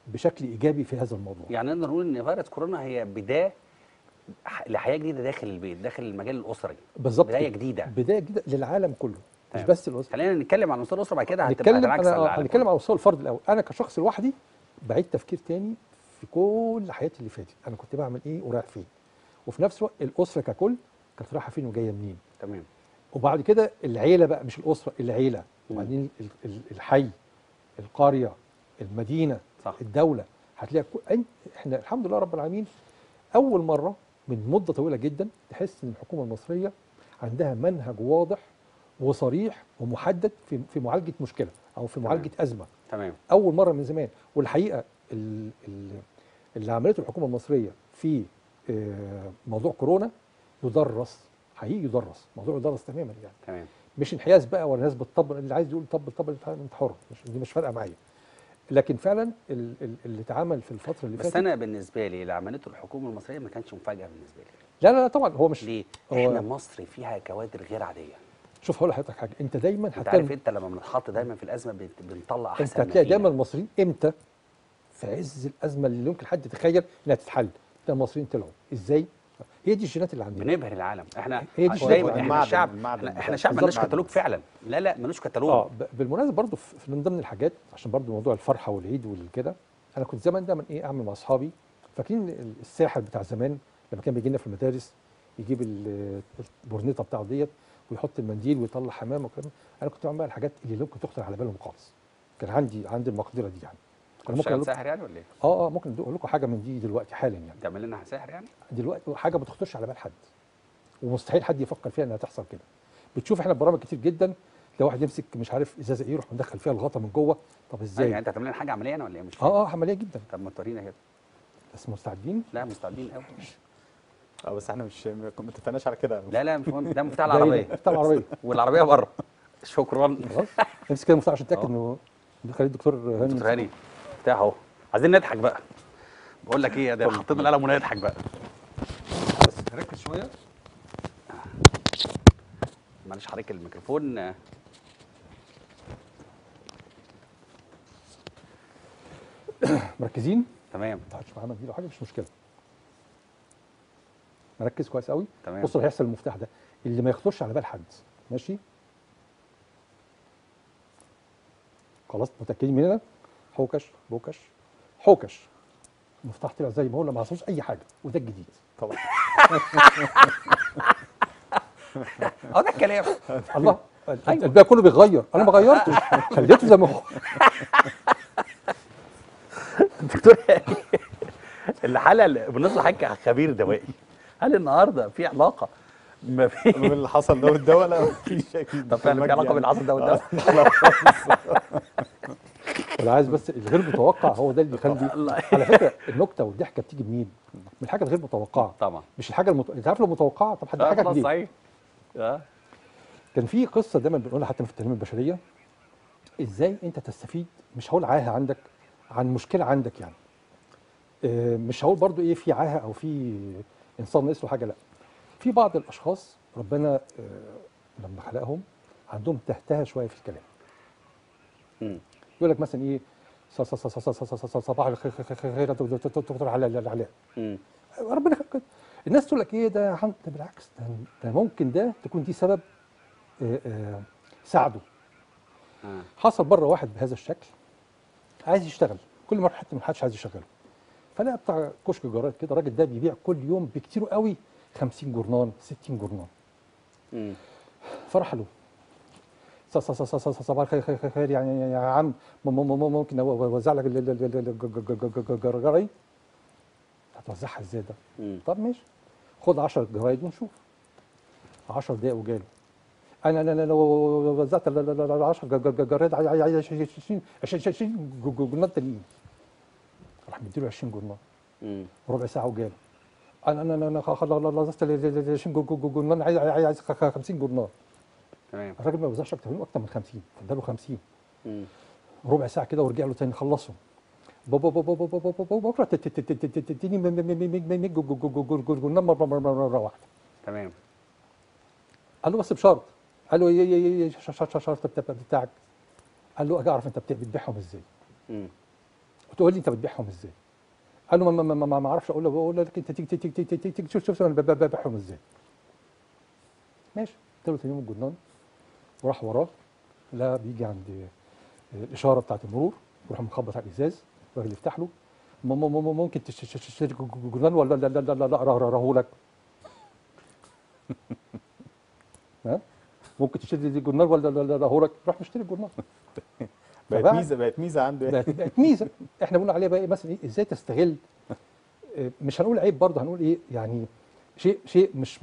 بشكل ايجابي في هذا الموضوع. يعني نقدر نقول ان فيروس كورونا هي بدايه لحياه جديده داخل البيت، داخل المجال الاسري. بالظبط. بدايه جديده للعالم كله. هاي. مش بس الاسره. خلينا نتكلم عن مستوى الاسره، بعد كده هتبقى العكس. هنتكلم عن مستوى الفرد الاول. انا كشخص لوحدي بعيد تفكير تاني في كل حياتي اللي فاتت، انا كنت بعمل ايه ورايح فين، وفي نفس الوقت الاسره ككل كانت رايحه فين وجايه منين. تمام. وبعد كده العيله بقى، مش الاسره، العيله، وبعدين الحي، القريه، المدينه. صح. الدوله. هتلاقي احنا الحمد لله رب العالمين اول مره من مده طويله جدا تحس ان الحكومه المصريه عندها منهج واضح وصريح ومحدد في معالجه مشكله او في معالجه ازمه. تمام. اول مره من زمان. والحقيقه اللي عملته الحكومه المصريه في موضوع كورونا يدرس حقيقي، يدرس تماما يعني. تمام. مش انحياز بقى ولا ناس بتطبل، اللي عايز يقول طبل انت حر، مش فارقه معايا. لكن فعلا اللي اتعمل في الفتره اللي فاتت، بس انا بالنسبه لي اللي عملته الحكومه المصريه ما كانش مفاجاه بالنسبه لي. لا طبعا هو مش ليه؟ احنا مصر فيها كوادر غير عاديه. شوف هقول لحضرتك حاجه، انت دايما انت عارف انت لما بنتحط دايما في الازمه بنطلع احسن ما فينا. انت هتلاقي دايما المصريين امتى؟ في عز الازمه اللي ممكن حد يتخيل انها تتحل، تلاقي المصريين طلعوا ازاي؟ هي دي الجينات اللي عندنا. بنبهر العالم، احنا دايما احنا شعب، احنا شعب مالناش كتالوج فعلا. لا لا مالوش كتالوج. بالمناسبه برضه من ضمن الحاجات، عشان برضه موضوع الفرحه والعيد والكده، انا كنت زمان دايما ايه اعمل مع اصحابي، فاكرين الساحر بتاع زمان لما كان بيجي لنا في المدارس يجيب البورنيطه بتاعته ديت ويحط المنديل ويطلع حمام وكلام. انا كنت بعمل بقى الحاجات اللي ممكن تخطر على بالهم خالص، كان عندي المقدره دي يعني. كنت ممكن ساحر يعني ولا ايه؟ ممكن اقول لكم حاجه من دي دلوقتي حالا يعني. تعمل لنا ساحر يعني؟ دلوقتي حاجه ما تخطرش على بال حد، ومستحيل حد يفكر فيها انها تحصل كده. بتشوف احنا برامج كتير جدا، لو واحد يمسك مش عارف ازازه ايه يروح مدخل فيها الغطا من جوه. طب ازاي؟ يعني انت هتعمل لنا حاجه عمليه انا ولا ايه؟ مش فاهم. عمليه جدا. طب ما تورينا كده. بس مستعدين؟ لا مستعدين قوي. بس احنا مش ما اتفقناش على كده. لا مش مهم، ده مفتاح العربيه. مفتاح العربيه والعربيه بره. شكرا. خلاص امسك كده المفتاح عشان تتاكد انه خلي الدكتور هاني. الدكتور هاني بتاع اهو، عايزين نضحك بقى. بقول لك ايه، ده حطينا القلم ونضحك بقى. بس ركز شويه. معلش حضرتك الميكروفون. مركزين؟ تمام. ما تحطش معانا دي لو حاجه مش مشكله. مركز كويس قوي. بص اللي هيحصل المفتاح ده اللي ما يخطرش على بال حد، ماشي؟ خلاص متاكدين مننا؟ حوكش بوكش حوكش، المفتاح طلع زي ما هو، ما حصلش اي حاجه، وده الجديد طبعا. ده الكلام. الله، الباقي كله بيتغير، انا ما غيرتش، خليته زي ما هو. دكتور الحلقه بالنسبه لحضرتك خبير دوائي، هل النهارده في علاقه ما بين اللي حصل ده والدواء؟ لا مفيش اكيد. طب فعلا في علاقه بين اللي حصل ده والدواء؟ لا خالص. انا عايز بس الغير متوقع هو ده اللي بيخلي. على فكره النكته والضحكه بتيجي منين؟ من الحاجه الغير متوقعه طبعا، مش الحاجه انت عارف لو متوقعه طب هتضحكك ليه؟ صحيح. كان في قصه دايما بنقولها حتى في التنميه البشريه، ازاي انت تستفيد، مش هقول عاهه عندك، عن مشكله عندك يعني، مش هقول برضو ايه في عاهه او في انسان ناقص له حاجه، لا. في بعض الاشخاص ربنا لما خلقهم عندهم تهتها شويه في الكلام. يقول لك مثلا ايه، صباح الخير خير دكتور علاء. ربنا خلق كده. الناس تقول لك ايه ده، بالعكس ده ممكن ده تكون دي سبب ساعده. حصل بره واحد بهذا الشكل عايز يشتغل، كل مره حتى ما حدش عايز يشغله، فلقى بتاع كشك جرات كده، الراجل ده بيبيع كل يوم بكتير قوي 50 جرنان 60 جرنان. فرح له، صباح الخير خير يعني يا عم، ممكن اوزع لك الجرايد؟ هتوزعها ازاي ده؟ طب ماشي، خد 10 جرايد ونشوف. 10 دقايق وجاله، انا لو وزعت ال 10 جرايد 20 جرنان تانيين. راح مديله 20 جرنان، ربع ساعه وجاله، انا خلصت ال 20 جرنان، عايز 50 جرنان. تمام. الراجل ما بيوزعش اكتر من 50، اداله 50. ربع ساعه كده ورجع له تاني، خلصهم. بابا بابا بابا بابا بكره تديني 100 جرنان مره واحده. تمام. قال له بس بشرط. قال له ايه الشرط بتاعك؟ قال له اجي اعرف انت بتبيعهم ازاي؟ وتقول لي انت بتبيعهم ازاي؟ قال له ما اعرفش. اقول لك انت تيجي شوف انا ببيعهم ازاي. ماشي. اداله تاني يوم الجرنان وراح وراه، لا بيجي عند الاشاره بتاعت المرور، يروح مخبط على الازاز، الراجل يفتح له، ممكن تشتري جرنان ولا لا لا لا لا اراهولك؟ ها؟ ممكن تشتري جرنان ولا لا اراهولك؟ روح مشتري جرنان. بقت ميزه عنده يعني. بقت ميزه، احنا بنقول عليها بقى ايه مثلا، ايه ازاي تستغل، مش هنقول عيب برضه، هنقول ايه يعني شيء مش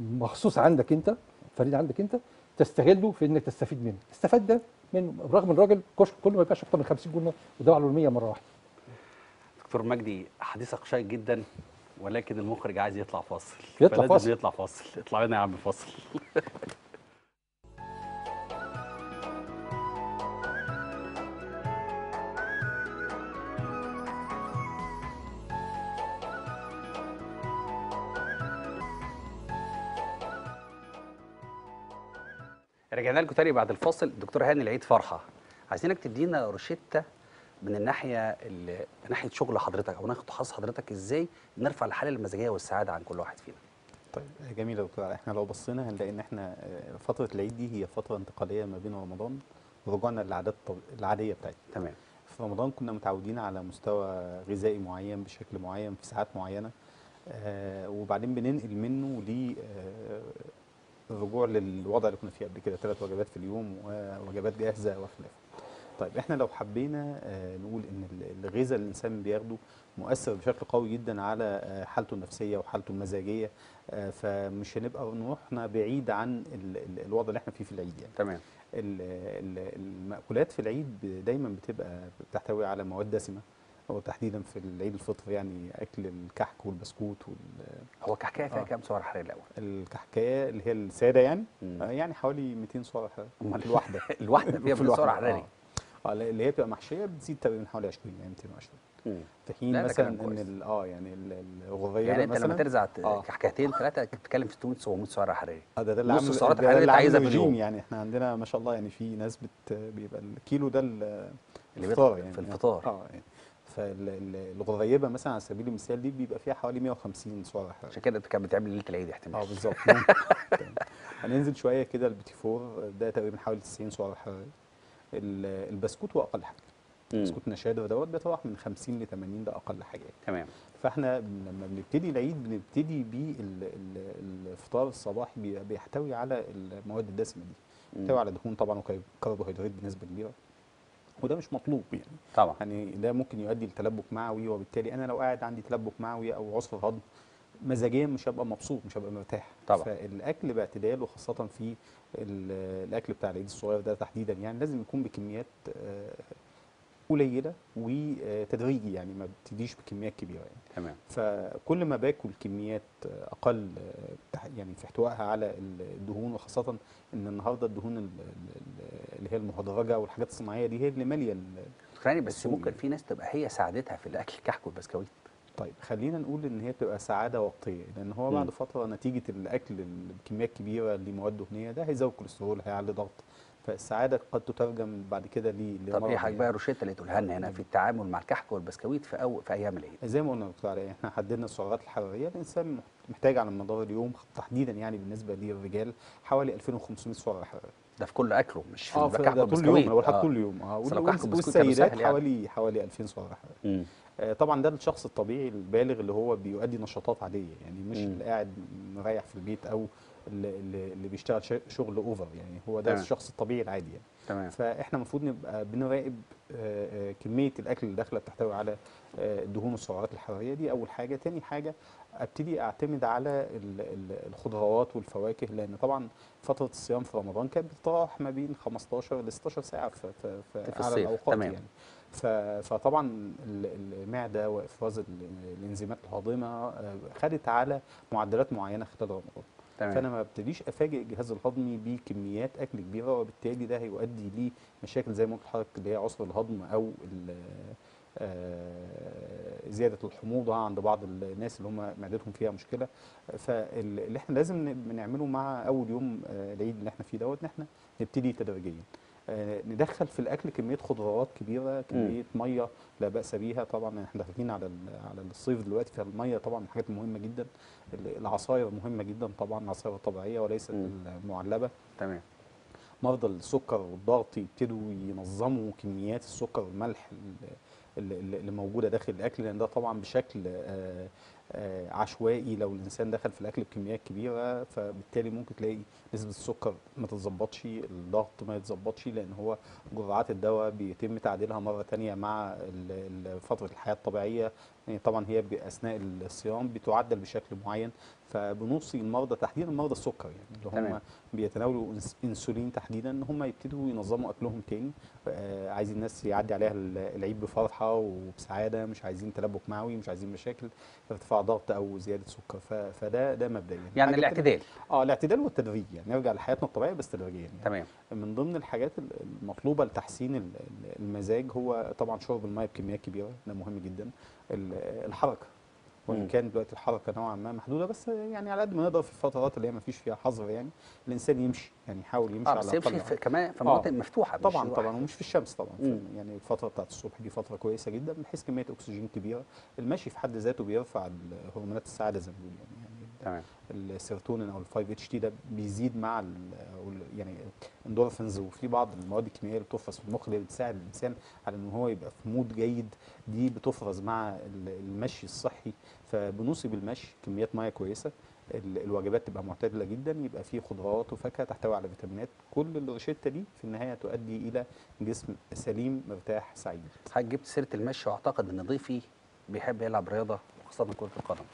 مخصوص عندك انت، فريد عندك انت، تستغله في انك تستفيد منه. استفاد ده من رغم الراجل كشك كله ما يبقاش اكتر من 50 جنيه وده له 100 مره واحده. دكتور مجدي حديثك شيق جدا، ولكن المخرج عايز يطلع فاصل. يطلع فاصل. اطلع لنا يا عم فاصل. رجعنا لكم تاني بعد الفاصل. دكتور هاني العيد فرحه، عايزينك تدينا روشته من الناحيه ناحيه شغل حضرتك او ناحيه تخصص حضرتك، ازاي نرفع الحاله المزاجيه والسعاده عن كل واحد فينا. طيب جميل يا دكتور. احنا لو بصينا هنلاقي ان احنا فتره العيد دي هي فتره انتقاليه ما بين رمضان ورجوعنا للعادات العاديه بتاعتنا. تمام. في رمضان كنا متعودين على مستوى غذائي معين بشكل معين في ساعات معينه، وبعدين بننقل منه ل الرجوع للوضع اللي كنا فيه قبل كده، 3 وجبات في اليوم ووجبات جاهزه وخلافه. طيب احنا لو حبينا نقول ان الغذاء اللي الانسان بياخده مؤثر بشكل قوي جدا على حالته النفسيه وحالته المزاجيه، فمش هنبقى نروحنا بعيد عن الوضع اللي احنا فيه في العيد يعني. تمام. المأكولات في العيد دايما بتبقى بتحتوي على مواد دسمه، هو تحديدا في العيد الفطر يعني اكل الكحك والبسكوت هو الكحكايه فيها كام سعر حراري الاول؟ الكحكايه اللي هي الساده يعني يعني حوالي 200 سعر حراري. امال الواحده الواحده فيها 200 سعر حراري؟ اللي هي بتبقى محشيه بتزيد تقريبا حوالي 20 يعني 220. في حين مثلا ان يعني الغذيه يعني انت لما ترزع كحكايتين 3 بتتكلم في 600 700 سعر حراري. ده اللي عامل السعرات الحراريه اللي عايزها في اليوم يعني. احنا عندنا ما شاء الله يعني في ناس بيبقى الكيلو ده الفطار يعني في الفطار يعني. فالغذيبه مثلا على سبيل المثال دي بيبقى فيها حوالي 150 سعر حراري. عشان كده كانت بتعمل ليله العيد احتمال. بالظبط. هننزل شويه كده البيتي فور ده تقريبا حوالي 90 سعر حراري. البسكوت هو اقل حاجه. بسكوت نشادر دوت بيتراوح من 50 ل 80 ده اقل حاجه. تمام. فاحنا لما بنبتدي العيد بنبتدي بالفطار الصباحي بيحتوي على المواد الدسمه دي، بيحتوي على دهون طبعا وكربوهيدرات بنسبه كبيره، وده مش مطلوب يعني. طبعا. يعني ده ممكن يؤدي لتلبك معوي، وبالتالي انا لو قاعد عندي تلبك معوي او عسر هضم مزاجيا مش هبقى مبسوط، مش هبقى مرتاح. طبعا. فالاكل باعتدال وخاصه في الاكل بتاع العيد الصغير ده تحديدا يعني لازم يكون بكميات قليله وتدريجي يعني ما بتديش بكميات كبيره يعني. تمام. فكل ما باكل كميات اقل يعني في احتوائها على الدهون، وخاصه ان النهارده الدهون اللي هي المهدرجه والحاجات الصناعيه دي هي اللي ماليه بس ممكن يعني. في ناس تبقى هي سعادتها في الاكل الكحك والبسكويت. طيب خلينا نقول ان هي بتبقى سعاده وقتيه، لان هو بعد فتره نتيجه الاكل بكميات كبيره لمواد دهنيه ده هيزود كوليسترول، هيعلي ضغط، فالسعاده قد تترجم بعد كده لمرض. طب ايه حضرتك بقى روشته اللي تقولها لنا هنا في التعامل مع الكحك والبسكويت في ايام العيد؟ زي ما قلنا دكتور علي احنا حددنا السعرات الحراريه، الانسان محتاج على مدار اليوم تحديدا يعني بالنسبه للرجال حوالي 2500 سعره حراريه. ده في كل اكله مش في الكحك والبسكويت. طول اليوم والسيدات حوالي 2000 سعره حراريه. طبعا ده الشخص الطبيعي البالغ اللي هو بيؤدي نشاطات عاديه يعني، مش اللي قاعد مريح في البيت او اللي بيشتغل شغل اوفر يعني، هو ده الشخص الطبيعي العادي يعني. تمام. فاحنا المفروض نبقى بنراقب كميه الاكل اللي داخله بتحتوي على الدهون والسعرات الحراريه دي اول حاجه. تاني حاجه ابتدي اعتمد على الخضروات والفواكه، لان طبعا فتره الصيام في رمضان كانت بتتراوح ما بين 15 ل 16 ساعه في على الاوقات. تمام. يعني فطبعا المعده وافراز الانزيمات الهاضمه خدت على معدلات معينه خلال رمضان. تمام. فانا ما ابتديش افاجئ الجهاز الهضمي بكميات اكل كبيره، وبالتالي ده هيؤدي لمشاكل زي ما قلت لحضرتك اللي هي عسر الهضم او زياده الحموضه عند بعض الناس اللي هم معدتهم فيها مشكله. فاللي احنا لازم نعمله مع اول يوم العيد اللي احنا فيه دوت ان احنا نبتدي تدريجيا ندخل في الاكل كميه خضروات كبيره، كميه ميه لا باس بيها. طبعا احنا داخلين على الصيف دلوقتي، فالميه طبعا من الحاجات المهمه جدا. العصاير مهمه جدا طبعا، العصاير الطبيعيه وليست المعلبه. تمام. مرضى السكر والضغط يبتدوا ينظموا كميات السكر والملح اللي موجوده داخل الاكل، لان ده طبعا بشكل عشوائي. لو الانسان دخل في الاكل بكميات كبيره فبالتالي ممكن تلاقي نسبه السكر ما تتظبطش، الضغط ما يتظبطش، لان هو جرعات الدواء بيتم تعديلها مره ثانيه مع فتره الحياه الطبيعيه يعني. طبعا هي اثناء الصيام بتعدل بشكل معين، فبنوصي المرضى تحديدا مرضى السكر يعني اللي هم بيتناولوا انسولين تحديدا ان هم يبتدوا ينظموا اكلهم تاني. عايزين الناس يعدي عليها العيد بفرحه وبسعاده، مش عايزين تلبك معوي، مش عايزين مشاكل ارتفاع ضغط او زياده سكر. فده مبدئيا يعني الاعتدال. الاعتدال والتدريج يعني، نرجع لحياتنا الطبيعيه بس تدريجيا يعني. تمام. من ضمن الحاجات المطلوبه لتحسين المزاج هو طبعا شرب الميه بكميات كبيره، ده مهم جدا. الحركه وان كان دلوقتي الحركه نوعا ما محدوده، بس يعني على قد ما نقدر في الفترات اللي هي ما فيش فيها حظر يعني الانسان يمشي، يعني يحاول يمشي على الاقل. بس يمشي كمان في مناطق مفتوحه طبعا ومش في الشمس طبعا. يعني الفتره بتاعت الصبح دي فتره كويسه جدا من حيث كميه اكسجين كبيره. المشي في حد ذاته بيرفع هرمونات السعاده زي ما بيقولوا يعني السيروتونين او الفايف اتش تي ده بيزيد مع يعني اندورفينز، وفي بعض المواد الكيميائيه اللي بتفرز في المخ اللي بتساعد الانسان على ان هو يبقى في مود جيد، دي بتفرز مع المشي الصحي. فبنوصي بالمشي، كميات ميه كويسه، الوجبات تبقى معتدله جدا، يبقى فيه خضروات وفاكهه تحتوي على فيتامينات. كل الروشته دي في النهايه تؤدي الى جسم سليم مرتاح سعيد. حضرتك جبت سيره المشي، واعتقد ان ضيفي بيحب يلعب رياضه وخاصه كره القدم.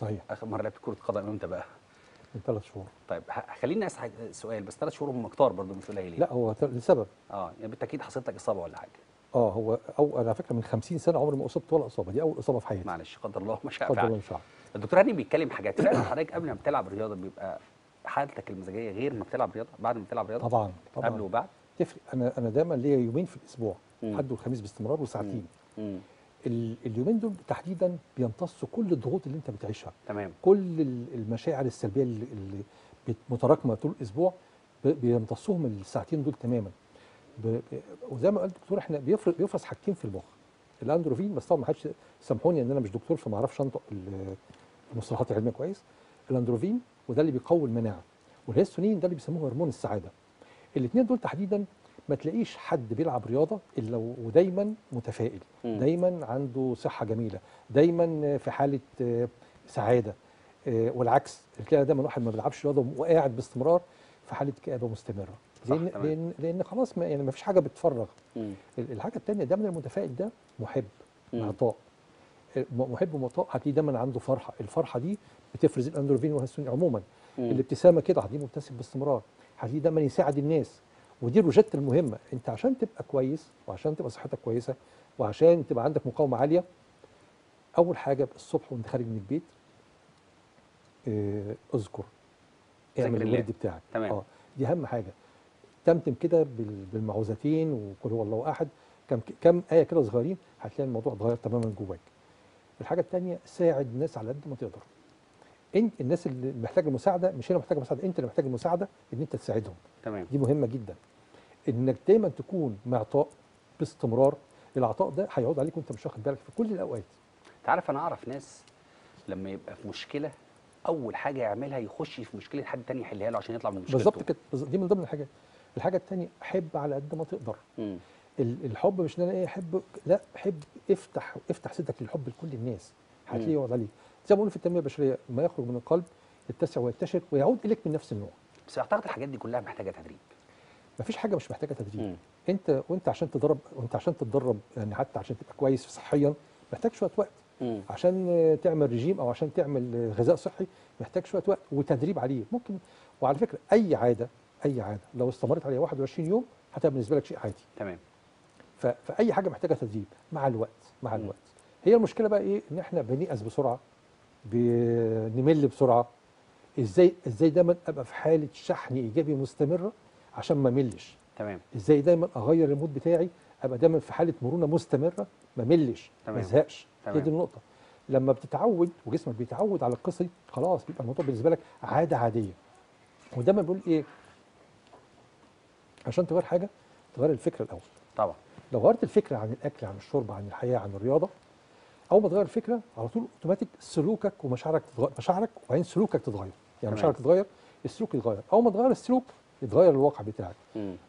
صحيح. اخر مره لعبت كره قدم امتى بقى؟ من 3 شهور. طيب خليني اسالك سؤال، بس 3 شهور هم كتار برضه مش قليلين. لا هو لسبب يعني بالتاكيد حصلت لك اصابه ولا حاجه. هو انا فاكره من 50 سنه عمري ما اصبت ولا اصابه، دي اول اصابه في حياتي. معلش قدر الله ما شاء فعل. الدكتور هاني بيتكلم حاجات فعلا. حضرتك قبل ما بتلعب رياضه بيبقى حالتك المزاجيه غير ما بتلعب رياضه، بعد ما بتلعب رياضه طبعا قبل وبعد تفرق. انا دايما ليا يومين في الاسبوع، حد والخميس باستمرار، وساعتين. اليومين دول تحديدا بيمتصوا كل الضغوط اللي انت بتعيشها. تمام. كل المشاعر السلبيه اللي متراكمه طول الاسبوع بيمتصوهم الساعتين دول تماما. وزي ما قال الدكتور احنا بيفرز حاجتين في المخ، الاندروفين، بس طبعا ما حدش سامحوني ان انا مش دكتور فما اعرفش انطق المصطلحات العلميه كويس. الاندروفين وده اللي بيقوي المناعه، والهيستونين ده اللي بيسموه هرمون السعاده. الاثنين دول تحديدا ما تلاقيش حد بيلعب رياضه الا ودايما متفائل، دايما عنده صحه جميله، دايما في حاله سعاده. والعكس تلاقي دايما واحد ما بيلعبش رياضه وقاعد باستمرار في حاله كآبه مستمره. لأن خلاص يعني ما فيش حاجه بتفرغ. الحاجه الثانيه دايما المتفائل ده محب معطاء، محب ومعطاء، هتلاقيه دايما عنده فرحه، الفرحه دي بتفرز الاندروفين والهيستونين عموما. الابتسامه كده هتلاقيه مبتسم باستمرار، هتلاقيه دايما يساعد الناس. ودي الروشته المهمه، انت عشان تبقى كويس وعشان تبقى صحتك كويسه وعشان تبقى عندك مقاومه عاليه، اول حاجه الصبح وانت خارج من البيت اذكر اعمل الورد بتاعك. تمام. دي اهم حاجه. تمتم كده بالمعوذتين وقل هو الله احد، كم ايه كده صغيرين، هتلاقي الموضوع اتغير تماما جواك. الحاجه الثانيه ساعد الناس على قد ما تقدر. انت الناس اللي محتاجه المساعده، مش هي محتاجه مساعده، انت اللي محتاج المساعده ان انت تساعدهم. تمام. دي مهمه جدا، انك دايما تكون معطاء باستمرار. العطاء ده هيعود عليك وانت مش واخد بالك في كل الاوقات. انت عارف انا اعرف ناس لما يبقى في مشكله اول حاجه يعملها يخش في مشكله حد تاني يحلها له عشان يطلع من مشكلته. بالظبط كده، دي من ضمن الحاجات. الحاجه الثانيه حب على قد ما تقدر. الحب مش ان انا احب، لا، حب، افتح صدرك للحب لكل الناس، هتلاقيه يقعد عليك. زي ما بيقولوا في التنميه البشريه، ما يخرج من القلب يتسع وينتشر ويعود اليك من نفس النوع. بس اعتقد الحاجات دي كلها محتاجه تدريب. مفيش حاجه مش محتاجه تدريب. انت عشان تدرب، وانت عشان تتدرب يعني حتى عشان تبقى كويس صحيا محتاج شويه وقت. عشان تعمل رجيم او عشان تعمل غذاء صحي محتاج شويه وقت وتدريب عليه. ممكن، وعلى فكره اي عاده لو استمرت عليها 21 يوم هتبقى بالنسبه لك شيء عادي. تمام. فاي حاجه محتاجه تدريب مع الوقت. هي المشكله بقى ايه؟ ان احنا بنيأس بسرعه، بنمل بسرعه. ازاي دايما ابقى في حاله شحن ايجابي مستمره عشان ما ملش. تمام. ازاي دايما اغير المود بتاعي، ابقى دايما في حاله مرونه مستمره، ما ملش، ما ازهقش. هي دي النقطه. لما بتتعود وجسمك بيتعود على القصه دي خلاص بيبقى الموضوع بالنسبه لك عاده عاديه. ودايما بيقول ايه؟ عشان تغير حاجه تغير الفكره الاول. طبعا. لو غيرت الفكره عن الاكل، عن الشرب، عن الحياه، عن الرياضه، اول ما تغير الفكره على طول اوتوماتيك سلوكك ومشاعرك تتغير، مشاعرك وبعدين سلوكك تتغير. يعني مشاعرك تتغير، السلوك يتغير، اول ما تغير السلوك يتغير الواقع بتاعك.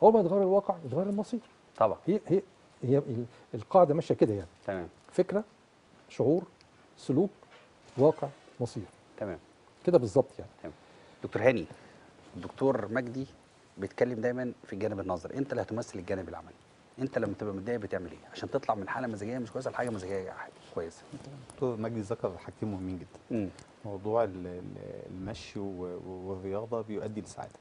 اول ما يتغير الواقع يتغير المصير. طبعا. هي القاعده ماشيه كده يعني. تمام. فكره، شعور، سلوك، واقع، مصير. تمام كده بالظبط يعني. تمام. دكتور هاني، الدكتور مجدي بيتكلم دايما في الجانب النظري، انت اللي هتمثل الجانب العملي. انت لما تبقى متضايق بتعمل ايه عشان تطلع من حاله مزاجيه مش كويسه لحاجه مزاجيه كويسه؟ الدكتور مجدي ذكر حاجتين مهمين جدا. موضوع المشي والرياضه بيؤدي لسعاده،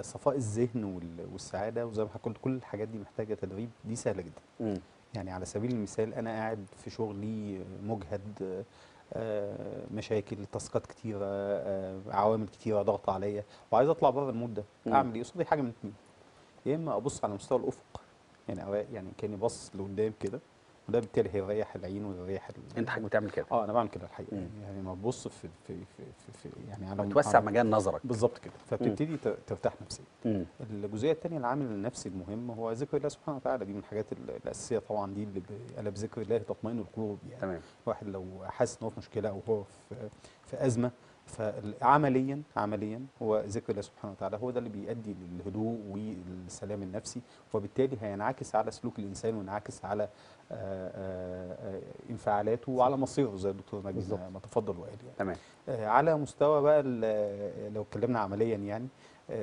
صفاء الذهن والسعاده. وزي ما حضرتك قلت كل الحاجات دي محتاجه تدريب، دي سهله جدا. يعني على سبيل المثال انا قاعد في شغلي مجهد، مشاكل، تاسكات كتيره، عوامل كتيره ضاغطه عليا، وعايز اطلع بره المود ده. اعمل ايه؟ قصادي حاجه من اتنين، يا اما ابص على مستوى الافق، يعني كاني باصص لقدام كده وده بالتالي هيريح العين ويريح انت بتعمل كده؟ اه انا بعمل كده الحقيقه. يعني لما ببص في, في, في, في يعني على بتوسع مجال نظرك بالظبط كده، فبتبتدي ترتاح نفسيا. الجزئيه الثانيه العامل النفسي المهم هو ذكر الله سبحانه وتعالى، دي من الحاجات الاساسيه طبعا، دي اللي الا بذكر الله تطمئن القلوب يعني. تمام. واحد لو حاسس ان هو في مشكله او هو في ازمه، فعمليا هو ذكر الله سبحانه وتعالى هو ده اللي بيؤدي للهدوء والسلام النفسي، وبالتالي هينعكس على سلوك الانسان وينعكس على انفعالاته وعلى مصيره زي الدكتور مجدي ما تفضل وقال يعني. تمام. على مستوى بقى لو اتكلمنا عمليا يعني،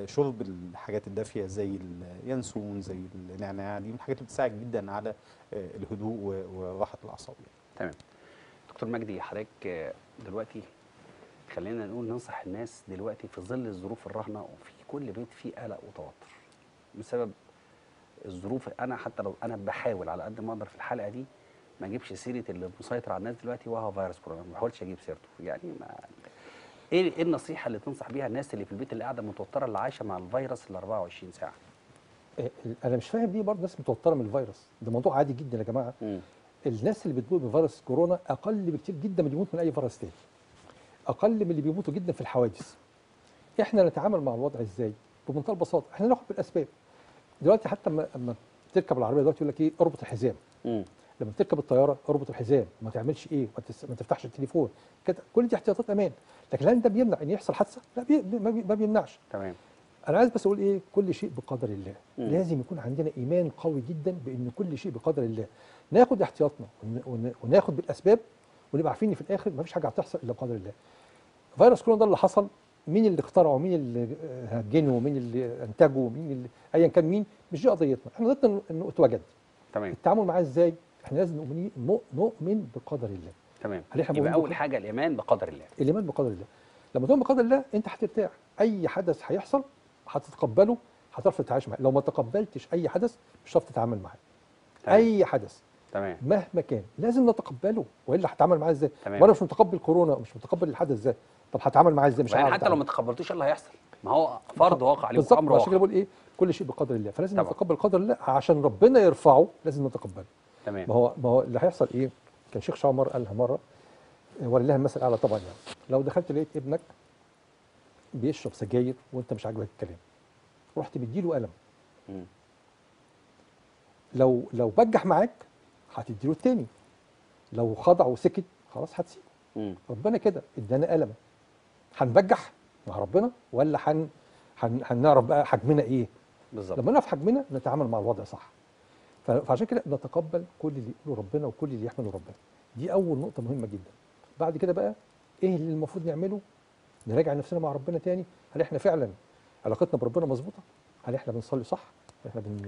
شرب الحاجات الدافيه زي اليانسون زي النعناع، دي من الحاجات اللي بتساعد جدا على الهدوء وراحه الاعصاب يعني. تمام. دكتور مجدي حضرتك دلوقتي خلينا نقول ننصح الناس دلوقتي في ظل الظروف الراهنه، وفي كل بيت فيه قلق وتوتر بسبب الظروف. انا حتى لو انا بحاول على قد ما اقدر في الحلقه دي ما اجيبش سيره اللي مسيطر على الناس دلوقتي وهو فيروس كورونا، ما بحاولش اجيب سيرته يعني. ما ايه النصيحه اللي تنصح بيها الناس اللي في البيت اللي قاعده متوتره اللي عايشه مع الفيروس ال 24 ساعه؟ انا مش فاهم ليه برضه الناس متوتره من الفيروس ده، موضوع عادي جدا يا جماعه. الناس اللي بتموت بفيروس كورونا اقل بكتير جدا من اللي بيموت من اي فيروس تاني، اقل من اللي بيموتوا جدا في الحوادث. احنا نتعامل مع الوضع ازاي؟ بمنتهى البساطه، احنا ناخد بالاسباب. دلوقتي حتى لما تركب العربيه دلوقتي يقول لك ايه؟ اربط الحزام. لما تركب الطياره اربط الحزام، ما تعملش ايه؟ ما تفتحش التليفون، كل دي احتياطات امان، لكن هل ده بيمنع ان يحصل حادثه؟ لا، ما بيمنعش. تمام. انا عايز بس اقول ايه؟ كل شيء بقدر الله. لازم يكون عندنا ايمان قوي جدا بان كل شيء بقدر الله. ناخد احتياطنا وناخد بالاسباب ونبقى عارفين ان في الاخر ما فيش حاجه هتحصل الا بقدر الله. فيروس كورونا ده اللي حصل، مين اللي اخترعه؟ مين اللي هجنه؟ ومين اللي انتجه؟ ومين اللي ايا كان مين، مش دي قضيتنا، احنا قضيتنا انه اتوجد. تمام. التعامل معاه ازاي؟ احنا لازم نؤمن بقدر الله. تمام. يبقى اول حاجه الايمان بقدر الله. الايمان بقدر الله. لما تؤمن بقدر الله انت هترتاح، اي حدث هيحصل هتتقبله، هتعرف تتعايش معاه. لو ما تقبلتش اي حدث مش هتعرف تتعامل معاه. اي حدث. تمام. مهما كان لازم نتقبله، والا هتعامل معاه ازاي؟ وانا مش متقبل كورونا ومش متقبل الحدث ده، طب هتعامل معاه ازاي؟ مش عارف. حتى لو ما تقبلتوش اللي هيحصل، ما هو فرض واقع عليه وامر واقع. عشان كده بقول ايه؟ كل شيء بقدر الله، فلازم طبعا نتقبل قدر الله عشان ربنا يرفعه، لازم نتقبله. تمام. ما هو اللي هيحصل ايه؟ كان شيخ شعمر قالها مره ولله المثل الاعلى طبعا يعني. لو دخلت لقيت ابنك بيشرب سجاير وانت مش عاجبك الكلام، رحت مديله قلم. لو بجح معاك هتديله التاني، لو خضع وسكت خلاص هتسيبه. ربنا كده ادانا قلم، هنبجح مع ربنا ولا هنعرف بقى حجمنا ايه؟ بالظبط. لما نعرف حجمنا نتعامل مع الوضع صح. فعشان كده نتقبل كل اللي يقوله ربنا وكل اللي يحمله ربنا. دي اول نقطه مهمه جدا. بعد كده بقى ايه اللي المفروض نعمله؟ نراجع نفسنا مع ربنا تاني، هل احنا فعلا علاقتنا بربنا مظبوطه؟ هل احنا بنصلي صح؟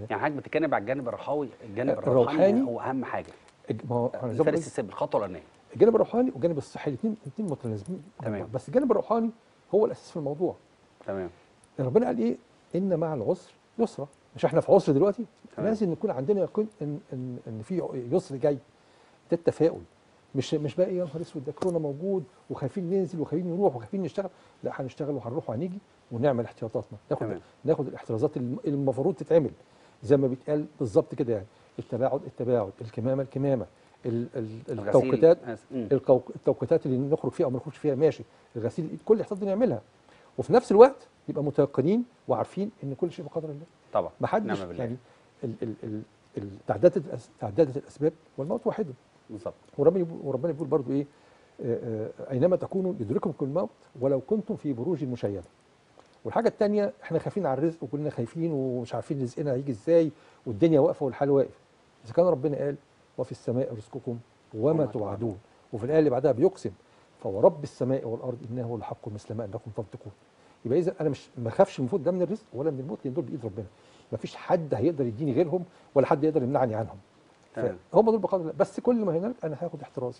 يعني حضرتك بتتكلم على الجانب الروحاني. الجانب الروحاني هو اهم حاجه. ما هو فارس السبب الخطوه الاولانيه، الجانب الروحاني والجانب الصحي، الاثنين متلازمين. تمام. بس الجانب الروحاني هو الاساس في الموضوع. تمام. ربنا قال ايه؟ ان مع العسر يسرا. مش احنا في عسر دلوقتي؟ تمام. لازم نكون عندنا يقين ان في يسر جاي. ده التفاؤل، مش بقى ايه يا نهار اسود ده كورونا موجود وخايفين ننزل وخايفين نروح وخايفين نشتغل، لا هنشتغل وهنروح وهنيجي ونعمل احتياطاتنا، ناخد الاحترازات المفروض تتعمل زي ما بيتقال بالظبط كده يعني. التباعد، الكمامه، التوقيتات التوقيتات اللي نخرج فيها او ما نخرجش فيها، ماشي، الغسيل، كل الاحتياطات دي نعملها، وفي نفس الوقت نبقى متيقنين وعارفين ان كل شيء بقدر الله. طبعا. ما حدش يعني تعددت الاسباب والموت واحده. بالظبط. وربنا بيقول برضو ايه؟ اينما تكونوا يدرككم الموت ولو كنتم في بروج مشيده. والحاجه الثانيه احنا خايفين على الرزق، وكلنا خايفين ومش عارفين رزقنا هيجي ازاي، والدنيا واقفه والحال واقف. اذا كان ربنا قال وفي السماء رزقكم وما توعدون، وفي الايه اللي بعدها بيقسم فورب السماء والارض انه لحق مثل ما انكم تنطقون. يبقى اذا انا مش ما اخافش المفروض ده من الرزق ولا من الموت، لان دول بايد ربنا، ما فيش حد هيقدر يديني غيرهم ولا حد يقدر يمنعني عنهم. هم دول بقدر الله. بس كل ما هنالك انا هاخد احترازي،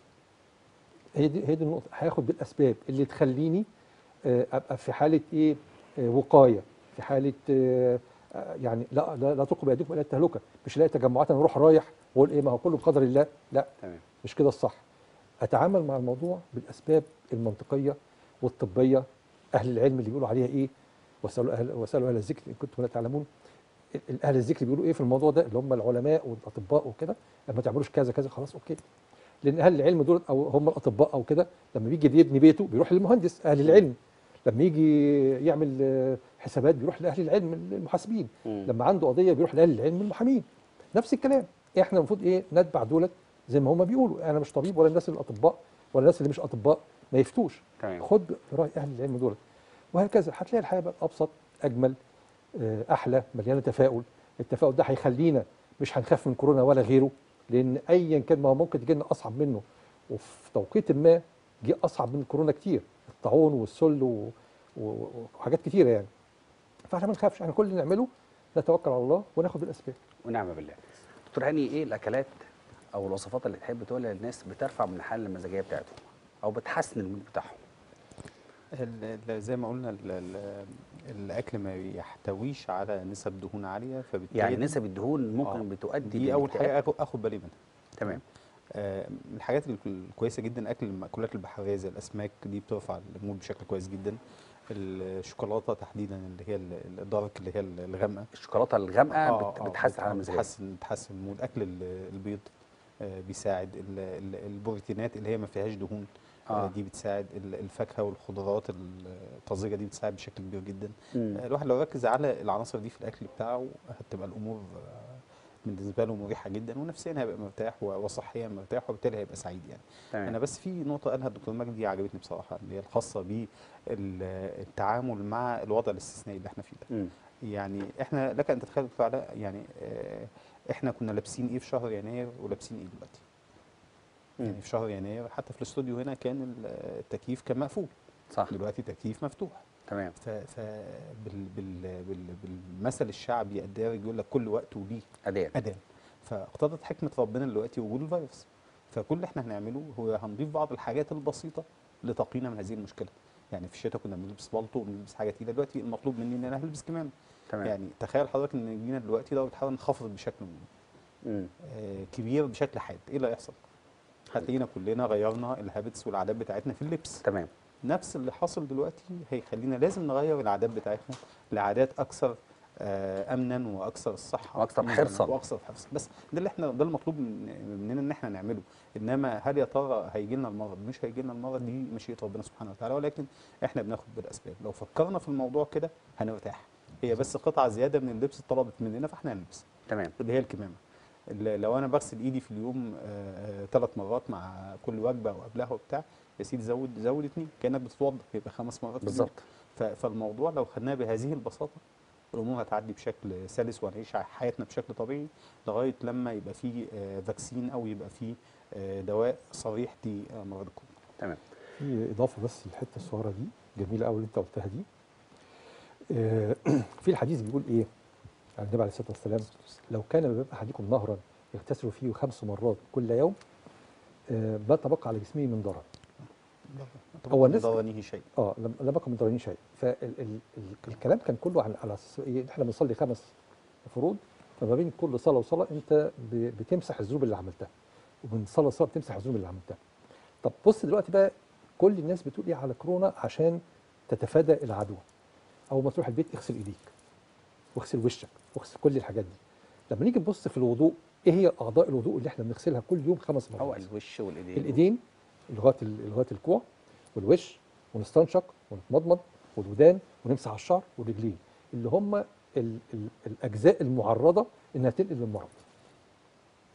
هي دي النقطه، هاخد بالاسباب اللي تخليني ابقى في حاله ايه؟ وقايه، في حاله يعني لا تلقوا بايديكم الى التهلكه، مش الاقي تجمعات انا اروح رايح واقول ايه ما هو كله بقدر الله، لا. تمام. مش كده الصح. اتعامل مع الموضوع بالاسباب المنطقيه والطبيه، اهل العلم اللي بيقولوا عليها ايه؟ واسالوا اهل الذكر ان كنتم لا تعلمون. اهل الذكر بيقولوا ايه في الموضوع ده اللي هم العلماء والاطباء وكده، لما تعملوش كذا كذا خلاص اوكي، لان اهل العلم دول او هم الاطباء او كده لما بيجي يبني بيته بيروح للمهندس اهل العلم، لما يجي يعمل حسابات بيروح لاهل العلم المحاسبين، لما عنده قضيه بيروح لاهل العلم المحامين. نفس الكلام احنا المفروض ايه نتبع دولت زي ما هم بيقولوا. انا مش طبيب ولا الناس الاطباء ولا الناس اللي مش اطباء ما يفتوش، خد براي اهل العلم دولت، وهكذا هتلاقي الحياه بقى ابسط اجمل احلى مليانه تفاؤل. التفاؤل ده هيخلينا مش هنخاف من كورونا ولا غيره، لان ايا كان ما هو ممكن تجي لنا اصعب منه، وفي توقيت ما جه اصعب من كورونا كتير، الطاعون والسل وحاجات كتيره يعني. فاحنا ما نخافش، احنا كل اللي نعمله نتوكل على الله وناخد بالاسباب ونعم بالله. دكتور هاني، ايه الاكلات او الوصفات اللي تحب تقولها للناس بترفع من حال المزاجيه بتاعتهم او بتحسن المود بتاعهم؟ زي ما قلنا الاكل ما يحتويش على نسب دهون عاليه، فبالتالي يعني نسب الدهون ممكن بتؤدي دي اول حاجه اخد بالي منها. تمام. من الحاجات الكويسه جدا اكل المأكولات البحريه زي الاسماك، دي بترفع المود بشكل كويس جدا. الشوكولاته تحديدا اللي هي الدارك اللي هي الغامقه، الشوكولاته الغامقه بتحسن على المزاج، بتحسن المود. اكل البيض بيساعد، البروتينات اللي هي ما فيهاش دهون دي بتساعد، الفاكهه والخضروات الطازجه دي بتساعد بشكل كبير جدا. الواحد لو ركز على العناصر دي في الاكل بتاعه هتبقى الامور بالنسبه له مريحه جدا، ونفسيا هيبقى مرتاح وصحيا مرتاح، وبالتالي هيبقى سعيد يعني. انا بس في نقطه قالها الدكتور مجدي عجبتني بصراحه، اللي هي الخاصه بالتعامل مع الوضع الاستثنائي اللي احنا فيه ده. يعني احنا لك ان تتخيل دكتور علاء، يعني احنا كنا لابسين ايه في شهر يناير ولابسين ايه دلوقتي؟ يعني في شهر يناير حتى في الاستوديو هنا كان التكييف كان مقفول، صح، دلوقتي التكييف مفتوح. تمام. بالمثل الشعبي الدارج بيقول لك كل وقت وليه أذان، فاقتضت حكمه ربنا دلوقتي وجود الفيروس، فكل اللي احنا هنعمله هو هنضيف بعض الحاجات البسيطه لتقينا من هذه المشكله. يعني في الشتاء كنا بنلبس بالطو وبنلبس حاجه تقيله، دلوقتي المطلوب مني ان انا هلبس كمامه. يعني تخيل حضرتك ان جينا دلوقتي درجه الحراره انخفضت بشكل كبير بشكل حاد، ايه اللي هيحصل؟ هتلاقينا كلنا غيرنا الهابتس والعادات بتاعتنا في اللبس. تمام. نفس اللي حاصل دلوقتي هيخلينا لازم نغير العادات بتاعتنا لعادات اكثر امنا واكثر صحه واكثر حرصا بس ده اللي احنا ده المطلوب مننا ان احنا نعمله. انما هل يا ترى هيجي لنا المرض مش هيجي لنا المرض؟ دي مشيئه ربنا سبحانه وتعالى، ولكن احنا بناخد بالاسباب. لو فكرنا في الموضوع كده هنرتاح. هي بس قطعه زياده من اللبس اتطلبت مننا فاحنا هنلبس. تمام. اللي هي الكمامه. لو انا بغسل ايدي في اليوم 3 مرات مع كل وجبه وقبلها وبتاع، يا سيدي زود 2 كانك بتتوضا، يبقى 5 مرات بالظبط. فالموضوع لو خدناه بهذه البساطه الامور هتعدي بشكل سلس، وهنعيش حياتنا بشكل طبيعي لغايه لما يبقى في فاكسين او يبقى في دواء صريح لمرض الكورونا. تمام. في اضافه بس للحته الصغيره دي جميله قوي اللي انت قلتها دي. في الحديث بيقول ايه؟ عن النبي عليه الصلاه والسلام: لو كان باب احدكم نهرا يغتسل فيه 5 مرات كل يوم ما تبقى على جسمه من ضرر. هو الناس شيء لم يبقى من ضرره شيء. فالكلام كان كله على احنا بنصلي 5 فروض، فما بين كل صلاه وصلاه انت بتمسح الذنوب اللي عملتها، ومن صلاه لصلاه بتمسح الذنوب اللي عملتها. طب بص دلوقتي بقى كل الناس بتقول ايه على كورونا عشان تتفادى العدوى؟ اول ما تروح البيت اغسل ايديك واغسل وشك واغسل كل الحاجات دي. لما نيجي نبص في الوضوء ايه هي اعضاء الوضوء اللي احنا بنغسلها كل يوم 5 مرات؟ هو الوش والايدين. الايدين لغايه الكوع والوش، ونستنشق ونتمضمض، والودان، ونمسح على الشعر والرجلين، اللي هم الاجزاء المعرضه انها تنقل للمرض.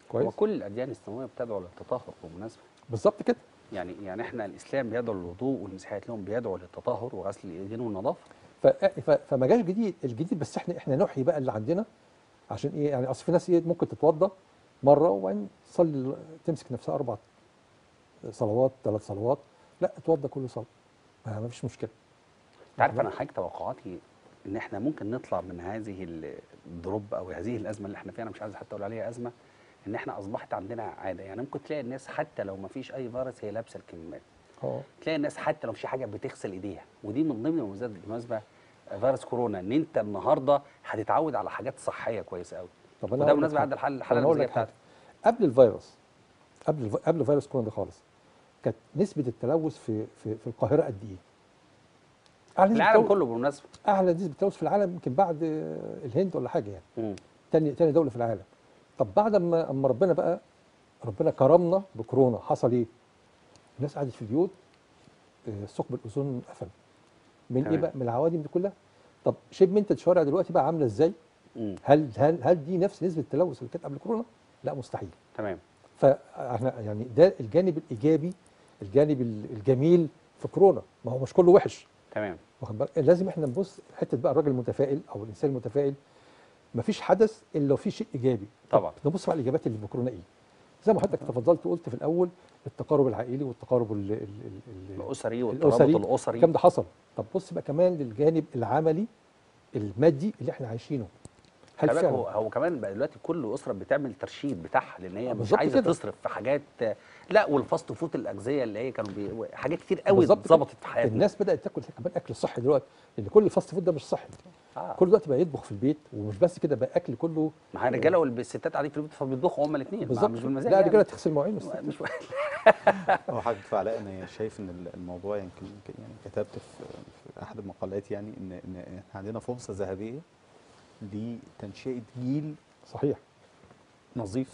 كويس؟ وكل الاديان السماويه بتدعو للتطهر بالمناسبه. بالظبط كده. يعني احنا الاسلام بيدعو للوضوء، والمسيحيه لهم بيدعو للتطهر وغسل الايدين والنظافه. فما جاش الجديد، بس احنا نحيي بقى اللي عندنا. عشان ايه؟ يعني اصل في ناس ممكن تتوضا مره وبعدين تصلي تمسك نفسها 4 صلوات 3 صلوات، لا اتوضا كل صلاه ما فيش مشكله. انت عارف انا حاجه توقعاتي ان احنا ممكن نطلع من هذه الدروب او هذه الازمه اللي احنا فيها، انا مش عايز حتى اقول عليها ازمه، ان احنا اصبحت عندنا عاده. يعني ممكن تلاقي الناس حتى لو ما فيش اي فيروس هي لابسه الكمامات. تلاقي الناس حتى لو مش حاجه بتغسل ايديها، ودي من ضمن مميزات بالمناسبه فيروس كورونا، ان انت النهارده هتتعود على حاجات صحيه كويسه قوي. طب وده بالمناسبه عند الحاله بتاعتك. قبل الفيروس قبل فيروس كورونا ده خالص، كانت نسبه التلوث في القاهره قد ايه؟ العالم كله بالمناسبه اعلى نسبه تلوث في العالم يمكن بعد الهند ولا حاجه يعني. تاني دوله في العالم. طب بعد ما ربنا كرمنا بكورونا حصل ايه؟ الناس قعدت في البيوت، ثقب الاوزون قفل من ايه بقى؟ من العوادم دي كلها. طب شيبمنت الشوارع دلوقتي بقى عامله ازاي؟ هل دي نفس نسبه التلوث اللي كانت قبل كورونا؟ لا مستحيل. تمام. فاحنا يعني ده الجانب الايجابي، الجانب الجميل في كورونا، ما هو مش كله وحش. تمام. لازم احنا نبص حته بقى الراجل المتفائل او الانسان المتفائل. مفيش حدث الا وفيه شيء ايجابي. طبعا. نبص على الاجابات اللي في كورونا ايه؟ زي ما حضرتك تفضلت وقلت في الاول، التقارب العائلي والتقارب الاسري والترابط الاسري الكلام ده حصل. طب بص بقى كمان للجانب العملي المادي اللي احنا عايشينه. هو كمان بقى دلوقتي كل اسره بتعمل ترشيد بتاعها، لان هي مش عايزه تصرف في حاجات، لا والفاست فود الاغذيه اللي هي كانوا حاجات كتير قوي اتظبطت في حياتنا. الناس بدات تاكل كمان اكل صحي دلوقتي، لان كل الفاست فود ده مش صحي. كل دلوقتي بقى يطبخ في البيت، ومش بس كده بقى اكل كله مع الرجاله والستات قاعدين في البيت فبيطبخوا هما الاثنين، مش بالمزاج. لا الرجاله تغسل مواعين مش هو حضرتك علاء، انا شايف ان الموضوع يمكن يعني كتبت في احد المقالات يعني ان احنا عندنا فرصه ذهبيه لتنشئة جيل صحيح نظيف،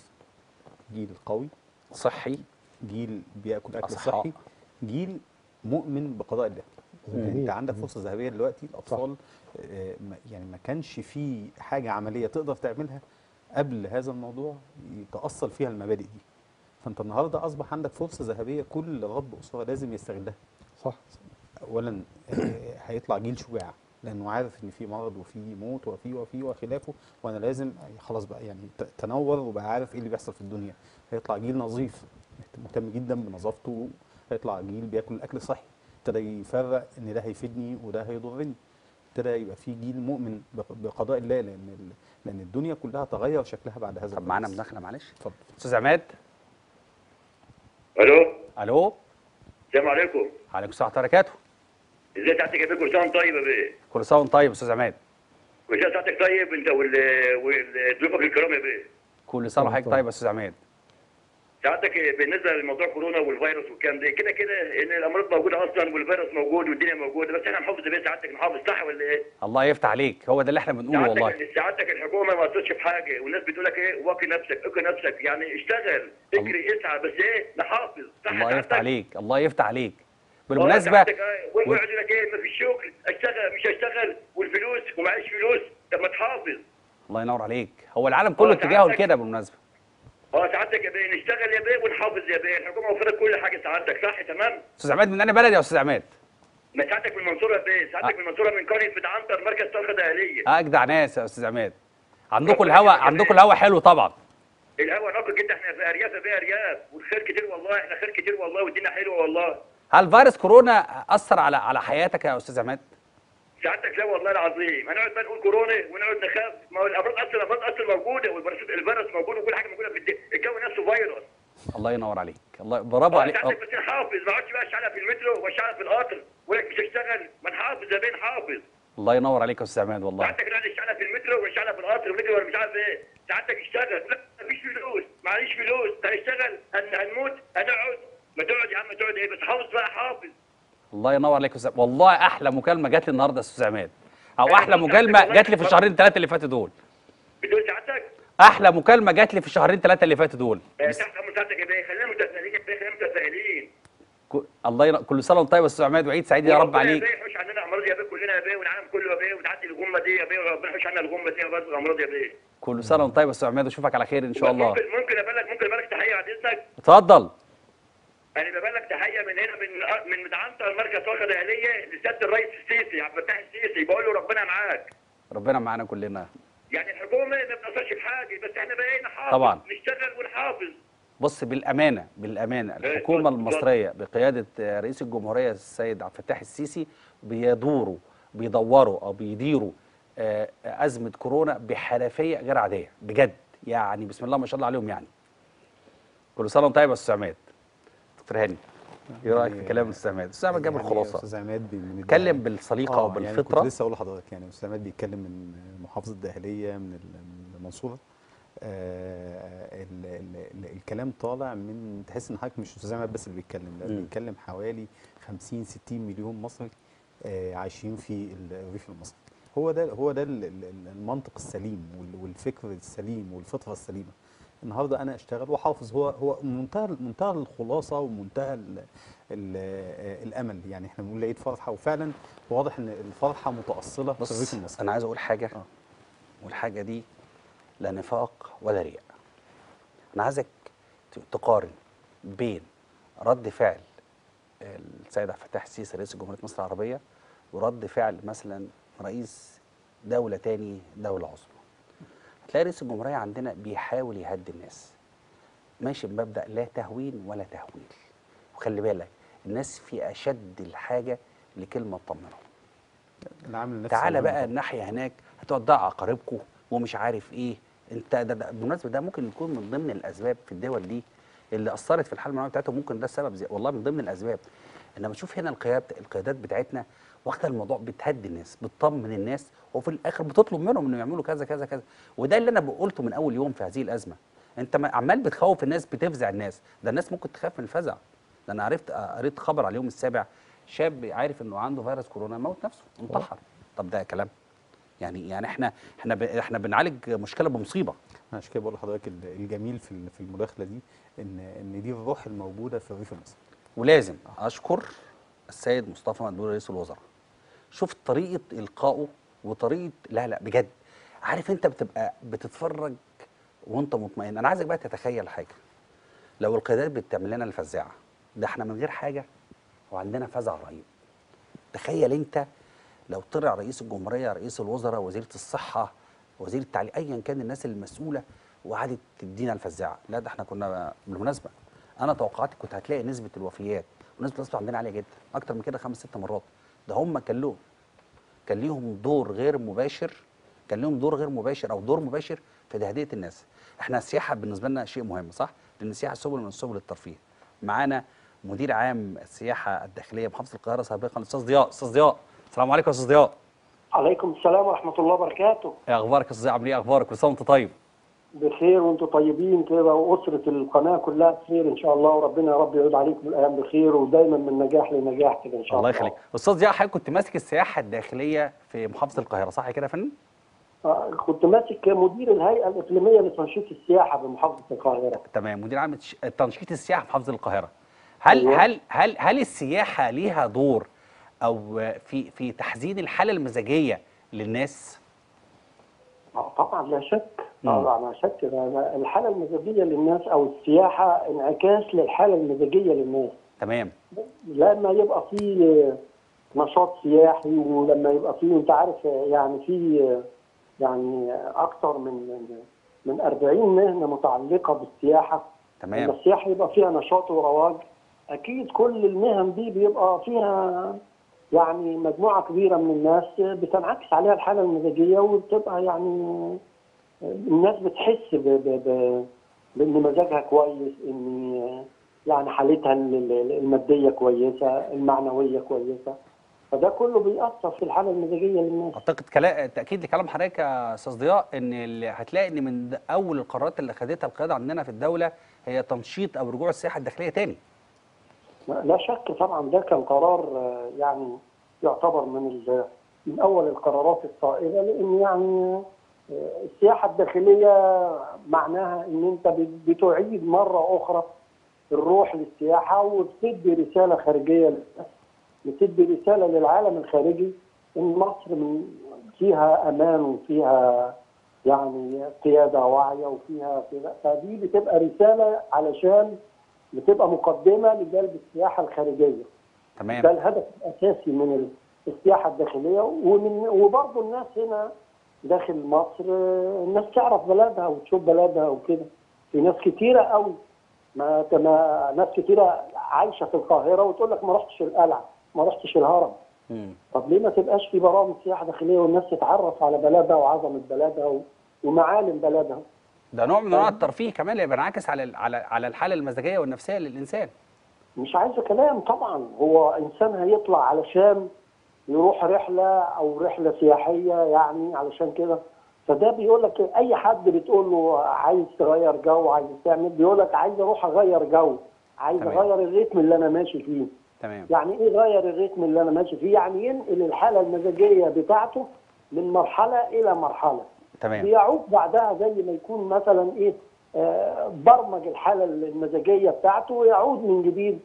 جيل قوي صحي، جيل بياكل اكل صحي، جيل مؤمن بقضاء الله. انت عندك فرصه ذهبيه دلوقتي. الاطفال يعني ما كانش في حاجه عمليه تقدر تعملها قبل هذا الموضوع يتاصل فيها المبادئ دي، فانت النهارده اصبح عندك فرصه ذهبيه كل رب اسره لازم يستغلها. صح. اولا هيطلع جيل شجاع، لانه عارف ان في مرض وفي موت وفي وخلافه، وانا لازم خلاص بقى يعني تنور وبقى عارف ايه اللي بيحصل في الدنيا. هيطلع جيل نظيف مهتم جدا بنظافته، هيطلع جيل بياكل الاكل صحي، ابتدى يفرق ان ده هيفيدني وده هيضرني، ابتدى يبقى في جيل مؤمن بقضاء الله، لان الدنيا كلها تغير شكلها بعد هذا. طب معانا مداخله معلش. اتفضل استاذ عماد. الو. الو. السلام عليكم. وعليكم السلام ورحمه الله وبركاته. ازاي تحتك يا بيه؟ كل سنه وانت طيب يا بيه. كل سنه وانت طيب يا استاذ عماد. كل سنه تحتك طيب انت وضيوفك الكرام يا بيه. كل سنه وحضرتك طيب يا استاذ عماد. سعادتك بالنسبه لموضوع كورونا والفيروس والكلام ده، كده كده ان الامراض موجوده اصلا والفيروس موجود والدنيا موجوده، بس احنا نحافظ بيه. سعادتك نحافظ صح ولا ايه؟ الله يفتح عليك، هو ده اللي احنا بنقوله والله. سعادتك الحكومه ما قصتش في حاجه، والناس بتقول لك ايه؟ واقي نفسك، اقي نفسك، يعني اشتغل، اجري، اسعى، بس ايه؟ نحافظ صح. الله يفتح عليك، الله يفتح عليك. بالمناسبه ويقعد يقول لك ايه؟ مفيش شغل، اشتغل مش هشتغل، والفلوس ومعيش فلوس. طب ما تحافظ. الله ينور عليك، هو العالم كله تجاهل كده بالمناسبه. سعادتك يا بيه نشتغل يا بيه ونحافظ يا بيه، الحكومه وفرت كل حاجه. سعادتك صح تمام؟ استاذ عماد من انا بلدي يا استاذ عماد. ما سعادتك من المنصوره يا بيه، سعادتك من المنصوره من قريه بيت عنتر مركز طنخا الدقهليه. اجدع ناس يا استاذ عماد. عندكم الهواء، عندكم الهواء حلو طبعا. الهواء نقي جدا، احنا في ارياف يا بيه، ارياف والخير كتير والله، احنا خير كتير والله والدنيا حلوه والله. هل فيروس كورونا اثر على حياتك يا استاذ عماد؟ سعادتك لا والله العظيم، هنقعد بقى نقول كورونا ونقعد نخاف، ما هو الامراض اصلا موجوده، والفيروس موجود وكل حاجه موجوده في الجو نفسه فيروس. الله ينور عليك، الله برافو عليك. سعادتك بس نحافظ، ما اقعدش بقى اشعلها في المترو واشعلها في القطر، ولك مش هشتغل، ما نحافظ يا بيه نحافظ. الله ينور عليك يا استاذ عماد والله. سعادتك نقعد نشعلها في المترو واشعلها في القطر والمترو ولا مش عارف ايه، سعادتك اشتغل، لا مفيش فلوس، معليش فلوس، هنشتغل، هنموت، هنقعد. ما تقعد يا عم، تقعد ايه بس؟ حافظ بقى، حافظ. الله ينور عليك يا استاذ. والله احلى مكالمه جات لي النهارده يا استاذ عماد، او احلى مكالمه جات لي في الشهرين ثلاثه اللي فاتوا دول. بتقول سعادتك؟ احلى مكالمه جات لي في الشهرين ثلاثه اللي فاتوا دول. تحت امر سعادتك يا بيه، خلينا متفائلين يا بيه، خلينا متفائلين. الله ينور. كل سنه وانت طيب يا استاذ عماد، وعيد سعيد يا رب عليك. ربنا يحوش عننا امراض يا بيه كلنا يا بيه، والعالم كله يا بيه، وتعدي الغمه دي يا بيه، وربنا يحوش عنا الغمه دي يا امراض يا بيه. كل سنه وانت طيب يا استاذ عماد، واشوفك على خير ان شاء الله. ممكن ابلغ تحيه بعد اذنك؟ اتفضل. أنا ببلغ تحية من هنا من مدعنتر مركز طنخا الدقهلية لسيادة الرئيس السيسي عبد الفتاح السيسي، بقول له ربنا معاك. ربنا معانا كلنا. يعني الحكومة ما بتأثرش بحاجة، بس احنا بقينا نحافظ طبعا، نشتغل ونحافظ. بص بالأمانة الحكومة المصرية بقيادة رئيس الجمهورية السيد عبد الفتاح السيسي بيدوروا أو بيديروا أزمة كورونا بحرفية غير عادية بجد، يعني بسم الله ما شاء الله عليهم يعني. كل سنة وأنت طيب يا أستاذ عماد. دكتور هاني ايه رايك في كلام الاستاذ عماد؟ الاستاذ عماد جاب الخلاصه. الاستاذ عماد اتكلم بالسليقه وبالفطره. يعني كنت لسه اقول لحضرتك، يعني الاستاذ عماد بيتكلم من محافظه الدقهليه من المنصوره. الكلام طالع من، تحس ان حضرتك مش الاستاذ عماد بس اللي بيتكلم، ده بيتكلم حوالي 50 60 مليون مصري عايشين في الريف المصري. هو ده المنطق السليم والفكر السليم والفطره السليمه. النهارده انا اشتغل وحافظ. هو منتهى الخلاصه ومنتهى الامل. يعني احنا بنقول لقيت فرحه، وفعلا واضح ان الفرحه متاصله في الريف المصري. انا عايز اقول حاجه والحاجه دي لا نفاق ولا رياء. انا عايزك تقارن بين رد فعل السيد عبد الفتاح السيسي رئيس جمهورية مصر العربية ورد فعل مثلا رئيس دولة تاني، دولة عظمى. هتلاقي رئيس الجمهورية عندنا بيحاول يهدي الناس، ماشي بمبدأ لا تهوين ولا تهويل. وخلي بالك الناس في أشد الحاجة لكلمة تطمنهم. تعالى بقى الناحية هناك هتقعد تضيع أقاربكم ومش عارف إيه. أنت ده بالمناسبة ده ممكن يكون من ضمن الأسباب في الدول دي اللي اثرت في الحاله المعنويه بتاعتهم. ممكن ده السبب، والله من ضمن الاسباب. انما تشوف هنا القيادات بتاعتنا واخده الموضوع، بتهدي الناس، بتطمن الناس، وفي الاخر بتطلب منهم انهم يعملوا كذا كذا كذا. وده اللي انا قلته من اول يوم في هذه الازمه. انت عمال بتخوف الناس، بتفزع الناس. ده الناس ممكن تخاف من الفزع. ده انا قريت خبر على اليوم السابع، شاب عارف انه عنده فيروس كورونا موت نفسه، انتحر. طب ده كلام؟ يعني احنا بنعالج مشكله بمصيبه. انا عشان كده بقول لحضرتك الجميل في المداخله دي ان دي الروح الموجوده في الريف المصري. ولازم اشكر السيد مصطفى مدبولي رئيس الوزراء. شوف طريقه القائه وطريقه، لا بجد، عارف انت بتبقى بتتفرج وانت مطمئن. انا عايزك بقى تتخيل حاجه، لو القيادات بتعمل لنا الفزاعه ده، احنا من غير حاجه وعندنا فزع رهيب. تخيل انت لو طلع رئيس الجمهوريه، رئيس الوزراء، وزيره الصحه، وزير التعليم، ايا كان الناس المسؤوله، وقعدت تدينا الفزاعه. لا ده احنا كنا بالمناسبه، انا توقعاتي كنت هتلاقي نسبه الوفيات ونسبه الاصابه عندنا عاليه جدا، اكتر من كده 5-6 مرات. ده هم كان ليهم دور غير مباشر، او دور مباشر في تهدئه الناس. احنا السياحه بالنسبه لنا شيء مهم، صح؟ لان السياحه سبل من سبل الترفيه. معانا مدير عام السياحه الداخليه محافظه القاهره سابقا، الاستاذ ضياء. السلام عليكم يا استاذ ضياء. عليكم السلام ورحمه الله وبركاته. ايه اخبارك يا استاذ ضياء؟ عامل ايه؟ اخبارك؟ كل سنه وانت طيب. بخير وانتم طيبين كده، واسره القناه كلها بخير ان شاء الله، وربنا يا رب يعود عليكم الايام بخير، ودايما من نجاح لنجاح كده ان شاء الله. الله يخليك. استاذ ضياء، حضرتك كنت ماسك السياحه الداخليه في محافظه القاهره، صح كده يا فندم؟ كنت ماسك مدير الهيئه الاقليميه لتنشيط السياحه بمحافظه القاهره. تمام، مدير عام تنشيط السياحه بمحافظه القاهره. هل السياحه ليها دور او في تحسين الحاله المزاجيه للناس؟ طبعا لا شك، الحاله المزاجيه للناس او السياحه انعكاس للحاله المزاجيه للناس. تمام. لما يبقى في نشاط سياحي، ولما يبقى في، انت عارف يعني، اكثر من 40 مهنه متعلقه بالسياحه. تمام. لما السياحه يبقى فيها نشاط ورواج، اكيد كل المهن دي بيبقى فيها يعني مجموعه كبيره من الناس بتنعكس عليها الحاله المزاجيه، وبتبقى يعني الناس بتحس بان مزاجها كويس، ان يعني حالتها الماديه كويسه، المعنويه كويسه، فده كله بيأثر في الحاله المزاجيه للناس. اعتقد تاكيد لكلام حضرتك يا استاذ ضياء، ان هتلاقي ان من اول القرارات اللي خدتها القياده عندنا في الدوله هي تنشيط او رجوع السياحه الداخليه تاني. لا شك طبعا، ده كان قرار يعني يعتبر من اول القرارات الصائبه، لان يعني السياحه الداخليه معناها ان انت بتعيد مره اخرى الروح للسياحه، وبتدي رساله خارجيه، بتدي رساله للعالم الخارجي ان مصر فيها امان، وفيها يعني قياده واعيه، وفيها كده. فدي بتبقى رساله، علشان بتبقى مقدمه لجلب السياحه الخارجيه. تمام. ده الهدف الاساسي من السياحه الداخليه، وبرضه الناس هنا داخل مصر، الناس تعرف بلدها وتشوف بلدها وكده. في ناس كتيره قوي ناس كتيره عايشه في القاهره وتقول لك ما رحتش القلعه، ما رحتش الهرم. طب ليه ما تبقاش في برامج سياحه داخليه والناس تتعرف على بلدها وعظمه بلدها ومعالم بلدها؟ ده نوع من انواع الترفيه كمان اللي بينعكس على الحاله المزاجيه والنفسيه للانسان. مش عايزه كلام طبعا، هو انسان هيطلع علشان يروح رحله او رحله سياحيه يعني، علشان كده. فده بيقول لك اي حد بتقول له عايز تغير جو، عايز تعمل، بيقول لك عايز اروح اغير جو، عايز اغير الريتم اللي انا ماشي فيه. تمام. يعني ايه غير الريتم اللي انا ماشي فيه؟ يعني ينقل الحاله المزاجيه بتاعته من مرحله الى مرحله. تمام. بيعود بعدها زي ما يكون مثلا ايه برمج الحاله المزاجيه بتاعته ويعود من جديد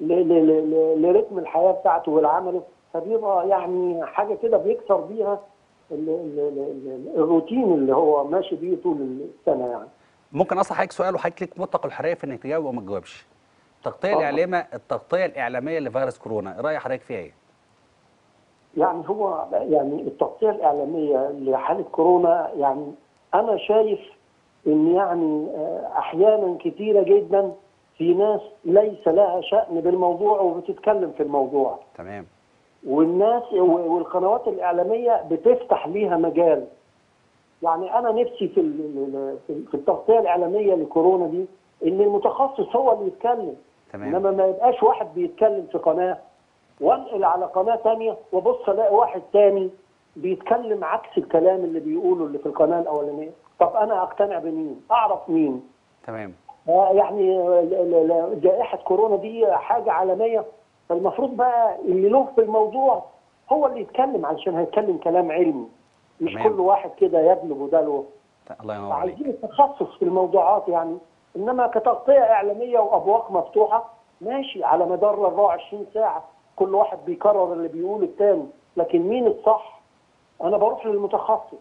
لرتم الحياه بتاعته والعمله، فبيبقى يعني حاجه كده بيكسر بيها الروتين اللي هو ماشي بيه طول السنه. يعني ممكن اصل حضرتك سؤال وحضرتك ليك مطلق الحريه في انك تجاوب او ما تجاوبش. التغطيه الاعلاميه لفيروس كورونا، راي حضرتك فيها ايه؟ يعني هو يعني التغطيه الاعلاميه لحاله كورونا، يعني انا شايف ان يعني احيانا كثيره جدا في ناس ليس لها شأن بالموضوع وبتتكلم في الموضوع. تمام. والناس والقنوات الإعلامية بتفتح ليها مجال. يعني أنا نفسي في التغطية الإعلامية لكورونا دي إن المتخصص هو اللي يتكلم. تمام. إنما ما يبقاش واحد بيتكلم في قناة وانقل على قناة تانية وبص ألاقي واحد تاني بيتكلم عكس الكلام اللي بيقوله اللي في القناة الأولانية. طب أنا أقتنع بمين؟ أعرف مين؟ تمام. يعني جائحة كورونا دي حاجة عالمية، فالمفروض بقى اللي له في الموضوع هو اللي يتكلم، علشان هيتكلم كلام علمي، مش كل واحد كده يبلغ وده. الله ينور عليك. عايزين التخصص في الموضوعات يعني، انما كتغطية اعلامية وابواق مفتوحة ماشي على مدار 24 ساعة كل واحد بيكرر اللي بيقوله التاني، لكن مين الصح؟ انا بروح للمتخصص.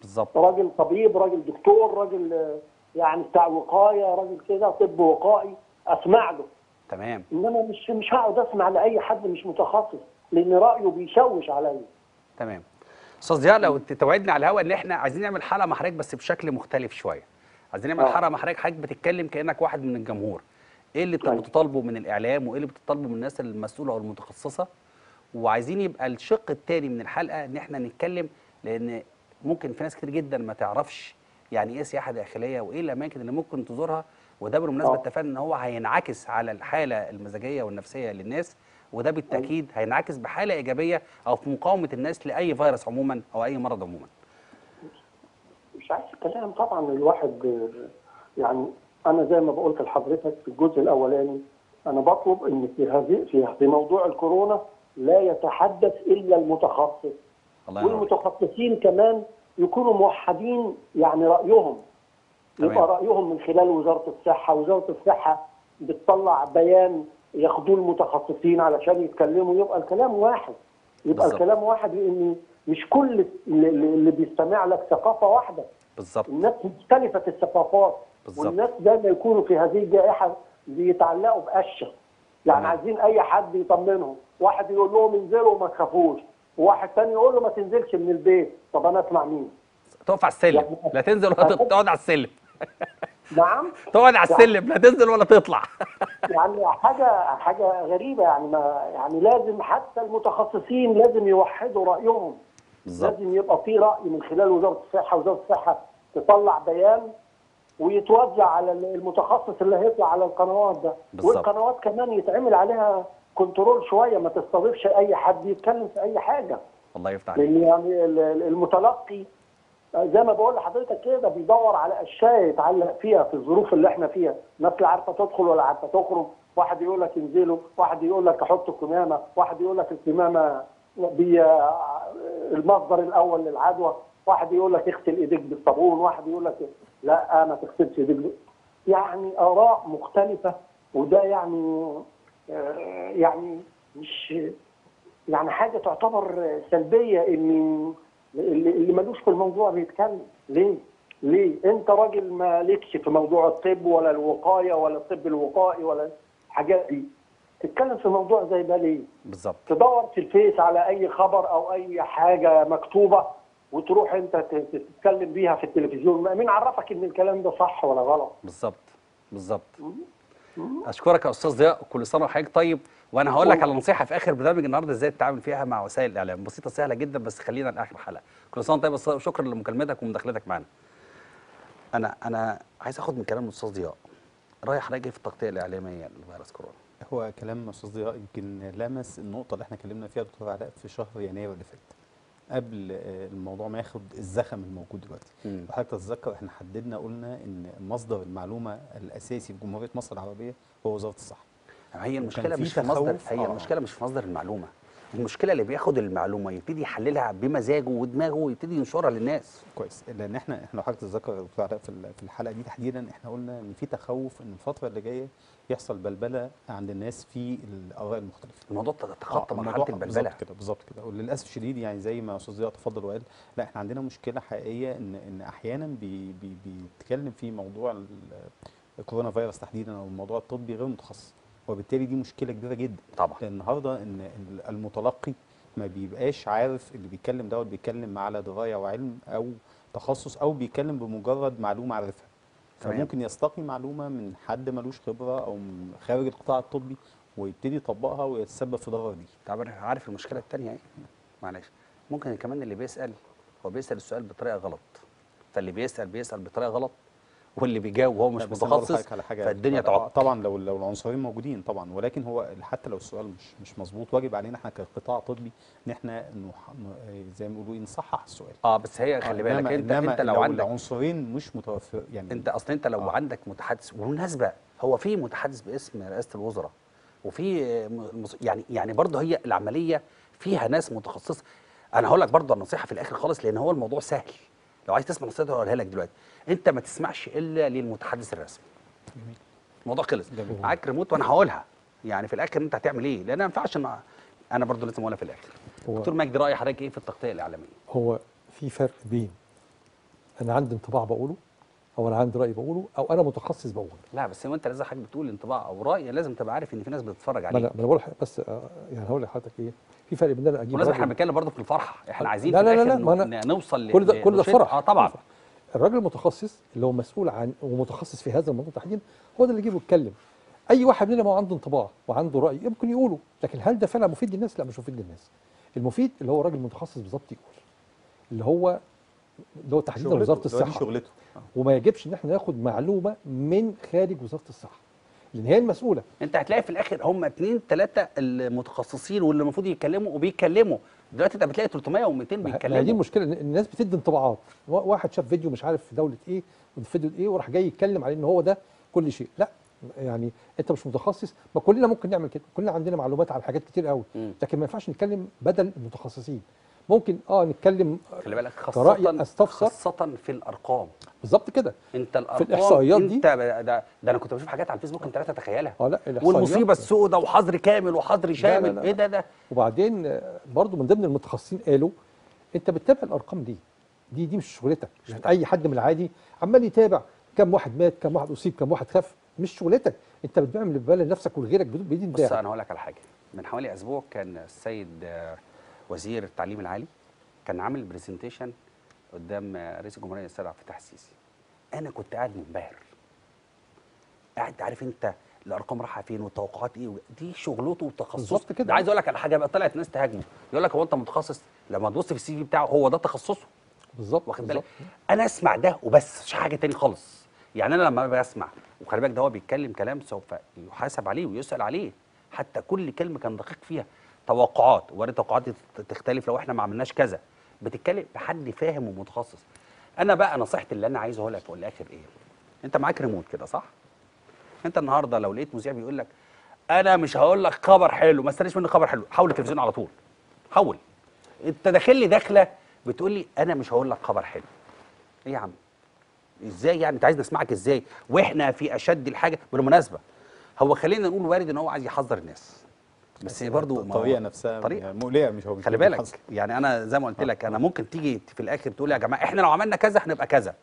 بالظبط. راجل طبيب، راجل دكتور، راجل يعني بتاع وقايه، راجل كده طب وقائي، اسمع له. تمام. انما مش هقعد اسمع لاي حد مش متخصص لان رايه بيشوش عليا. تمام. استاذ ضياء، لو توعدنا على الهواء ان احنا عايزين نعمل حلقه مع حضرتك بس بشكل مختلف شويه. عايزين نعمل حلقه مع حضرتك بتتكلم كانك واحد من الجمهور. ايه اللي بتطالبه من الاعلام وايه اللي بتطالبه من الناس المسؤوله او المتخصصه؟ وعايزين يبقى الشق الثاني من الحلقه ان احنا نتكلم، لان ممكن في ناس كتير جدا ما تعرفش يعني ايه سياحه داخليه وايه الاماكن اللي ممكن تزورها، وده بالمناسبه اتفقنا ان هو هينعكس على الحاله المزاجيه والنفسيه للناس، وده بالتاكيد هينعكس بحاله ايجابيه او في مقاومه الناس لاي فيروس عموما او اي مرض عموما. مش عايز الكلام طبعا الواحد، يعني انا زي ما بقولت لحضرتك في الجزء الاولاني، انا بطلب ان في موضوع الكورونا لا يتحدث الا المتخصص. الله ينور. والمتخصصين كمان يكونوا موحدين يعني رأيهم. تمام. يبقى رأيهم من خلال وزارة الصحة، وزارة الصحة بتطلع بيان ياخدوه المتخصصين علشان يتكلموا، يبقى الكلام واحد. يبقى بالزبط. الكلام واحد، لأن مش كل اللي بيستمع لك ثقافة واحدة. بالظبط. الناس مختلفة الثقافات. بالظبط. والناس زي ما يكونوا في هذه الجائحة بيتعلقوا بقشة. يعني تمام. عايزين أي حد يطمنهم، واحد يقول لهم انزلوا وما تخافوش، وواحد تاني يقول له ما تنزلش من البيت. طب انا اسمع مين؟ تقف على السلم، يعني لا تنزل ولا تطلع. تقعد على السلم. نعم؟ تقعد على السلم، لا تنزل ولا تطلع. يعني حاجه غريبه يعني، ما يعني لازم حتى المتخصصين لازم يوحدوا رايهم. بالظبط. لازم يبقى في راي من خلال وزاره الصحه، وزاره الصحه تطلع بيان ويتوزع على المتخصص اللي هيطلع على القنوات ده. بالظبط. والقنوات كمان يتعمل عليها كنترول شويه، ما تستضيفش اي حد يتكلم في اي حاجه. الله يفتح عليك. لان يعني المتلقي زي ما بقول لحضرتك كده بيدور على اشياء يتعلق فيها في الظروف اللي احنا فيها، الناس لا عارفه تدخل ولا عارفه تخرج، واحد يقول لك انزلوا، واحد يقول لك حط الكمامه، واحد يقول لك الكمامه المصدر الاول للعدوى، واحد يقول لك اغسل ايديك بالصابون، واحد يقول لك لا ما تغسلش ايديك. يعني اراء مختلفه، وده يعني مش يعني حاجه تعتبر سلبيه ان اللي ملوش في الموضوع بيتكلم. ليه انت راجل مالكش في موضوع الطب ولا الوقايه ولا الطب الوقائي ولا الحاجات دي، تتكلم في موضوع زي ده ليه؟ بالظبط. تدور في الفيس على اي خبر او اي حاجه مكتوبه وتروح انت تتكلم بيها في التلفزيون، مين عرفك ان الكلام ده صح ولا غلط؟ بالظبط. اشكرك يا استاذ ضياء، كل سنه وحضرتك طيب. وانا هقول لك على نصيحه في اخر برنامج النهارده ازاي تتعامل فيها مع وسائل الاعلام، بسيطه سهله جدا، بس خلينا لاخر حلقه. كل سنه طيب، شكرا لمكالمتك ومداخلتك معانا. انا عايز اخد من كلام الاستاذ ضياء، راي حضرتك في التغطيه الاعلاميه لفيروس كورونا. هو كلام الاستاذ ضياء يمكن لمس النقطه اللي احنا اتكلمنا فيها دكتور علاء في شهر يناير اللي فات، قبل الموضوع ما ياخد الزخم الموجود دلوقتي. وحضرتك تتذكر احنا حددنا قلنا ان مصدر المعلومه الاساسي في جمهوريه مصر العربيه هو وزاره الصحه. هي المشكله مش في مصدر، هي المشكله مش في مصدر المعلومه، المشكله اللي بياخد المعلومه يبتدي يحللها بمزاجه ودماغه ويبتدي ينشرها للناس. كويس، لان احنا لو حضرتك تتذكر في الحلقه دي تحديدا احنا قلنا ان في تخوف ان الفتره اللي جايه يحصل بلبله عند الناس في الاراء المختلفه. الموضوع تخطى مرحله البلبله. بالظبط كده، بالظبط كده، وللاسف الشديد يعني زي ما استاذ ضياء تفضل وقال، لا احنا عندنا مشكله حقيقيه ان احيانا بيتكلم في موضوع الكورونا فيروس تحديدا او الموضوع الطبي غير متخصص، وبالتالي دي مشكله كبيره جدا طبعا. لان النهارده ان المتلقي ما بيبقاش عارف اللي بيتكلم دوت بيتكلم على درايه وعلم او تخصص او بيتكلم بمجرد معلومه عارفها، فممكن يستقي معلومه من حد ملوش خبره او خارج القطاع الطبي ويبتدي يطبقها ويتسبب في ضرر دي. طبعا عارف المشكله الثانيه ايه؟ معلش، ممكن كمان اللي بيسال هو بيسال السؤال بطريقه غلط، فاللي بيسال بطريقه غلط واللي بيجاوب هو مش متخصص فالدنيا تعطل. طبعا لو العنصرين موجودين طبعا، ولكن هو حتى لو السؤال مش مظبوط واجب علينا احنا كقطاع طبي ان احنا زي ما بيقولوا نصحح السؤال. بس هي خلي بالك انت لو عندك العنصرين مش متوفر، يعني انت اصلا انت لو عندك متحدث، وبالمناسبه هو في متحدث باسم رئاسه الوزراء وفي يعني برضه هي العمليه فيها ناس متخصصه. انا هقول لك برضه النصيحه في الاخر خالص لان هو الموضوع سهل، لو عايز تسمع نصيحتي هقولها لك دلوقتي، انت ما تسمعش الا للمتحدث الرسمي. جميل. الموضوع خلص، معاك ريموت وانا هقولها، يعني في الاخر انت هتعمل ايه؟ لان ما ينفعش انا برضه لازم اقولها في الاخر. دكتور مجدي، راي حضرتك ايه في التغطيه الاعلاميه؟ هو في فرق بين انا عندي انطباع بقوله او انا عندي راي بقوله او انا متخصص بقوله. لا بس هو انت لازم حضرتك بتقول انطباع او راي لازم تبقى عارف ان في ناس بتتفرج عليك. ما انا بقول بس يعني هقول لحضرتك ايه؟ في فرق بين انا اجيب راجل، احنا بنتكلم برضه في الفرح، احنا عايزين لا نوصل كل ده فرح. طبعا الراجل المتخصص اللي هو مسؤول عن ومتخصص في هذا الموضوع تحديدا هو ده اللي يجيب ويتكلم. اي واحد مننا ما هو عنده انطباع وعنده راي يمكن يقوله، لكن هل ده فعلا مفيد للناس؟ لا مش مفيد للناس. المفيد اللي هو راجل متخصص بالظبط يقول اللي هو تحديدا وزاره الصحه، شغلته، وما يجبش ان احنا ناخد معلومه من خارج وزاره الصحه لان هي المسؤوله. انت هتلاقي في الاخر هم 2 3 المتخصصين واللي المفروض يتكلموا وبيتكلموا، دلوقتي انت بتلاقي 300 و200 بيتكلموا. دي المشكله، الناس بتدي انطباعات، واحد شاف فيديو مش عارف في دوله ايه وفيديو ايه وراح جاي يتكلم عليه ان هو ده كل شيء. لا يعني انت مش متخصص، ما كلنا ممكن نعمل كده، كلنا عندنا معلومات عن حاجات كتير قوي، لكن ما ينفعش نتكلم بدل المتخصصين. ممكن نتكلم، خلي بالك، خاصة في الارقام. بالظبط كده، انت الارقام في الاحصائيات دي انت ده انا كنت بشوف حاجات على الفيسبوك انت 3 تخيلها. لا الاحصائيات والمصيبه السوء ده وحظر كامل وحظر شامل. لا. ايه ده وبعدين برضو من ضمن المتخصصين قالوا انت بتتابع الارقام دي مش شغلتك، مش اي حد من العادي عمال يتابع كم واحد مات، كم واحد اصيب، كم واحد خف، مش شغلتك، انت بتعمل بالي لنفسك ولغيرك بايد الداعي. بص انا هقول لك على حاجه، من حوالي اسبوع كان السيد وزير التعليم العالي كان عامل برزنتيشن قدام رئيس الجمهوريه الاستاذ عبد الفتاح السيسي. انا كنت قاعد منبهر، قاعد عارف انت الارقام رايحه فين والتوقعات ايه، دي شغلته وتخصصه. ده عايز اقول لك على حاجه بقى، طلعت ناس تهاجمه يقول لك هو انت متخصص، لما تبص في السي في بتاعه هو ده تخصصه بالظبط. واخد بالك؟ انا اسمع ده وبس، مش حاجه تاني خالص. يعني انا لما بسمع، وخلي بالك ده هو بيتكلم كلام سوف يحاسب عليه ويسال عليه، حتى كل كلمه كان دقيق فيها، توقعات وارد توقعات تختلف لو احنا ما عملناش كذا، بتتكلم بحد فاهم ومتخصص. انا بقى نصيحتي اللي انا عايزه اقولها في الاخر ايه؟ انت معاك ريموت كده صح؟ انت النهارده لو لقيت مذيع بيقول لك انا مش هقول لك خبر حلو، ما استنيش مني خبر حلو، حول التلفزيون على طول. حول. انت داخل لي داخله بتقول لي انا مش هقول لك خبر حلو. ايه يا عم؟ ازاي يعني؟ انت عايز نسمعك ازاي؟ واحنا في اشد الحاجه. بالمناسبه هو خلينا نقول وارد ان هو عايز يحذر الناس، بس برضه الطريقه نفسها مقلقه، مش هو خلي بالك حصل. يعني انا زي ما قلت لك، انا ممكن تيجي في الاخر تقول يا جماعه احنا لو عملنا كذا هنبقى كذا،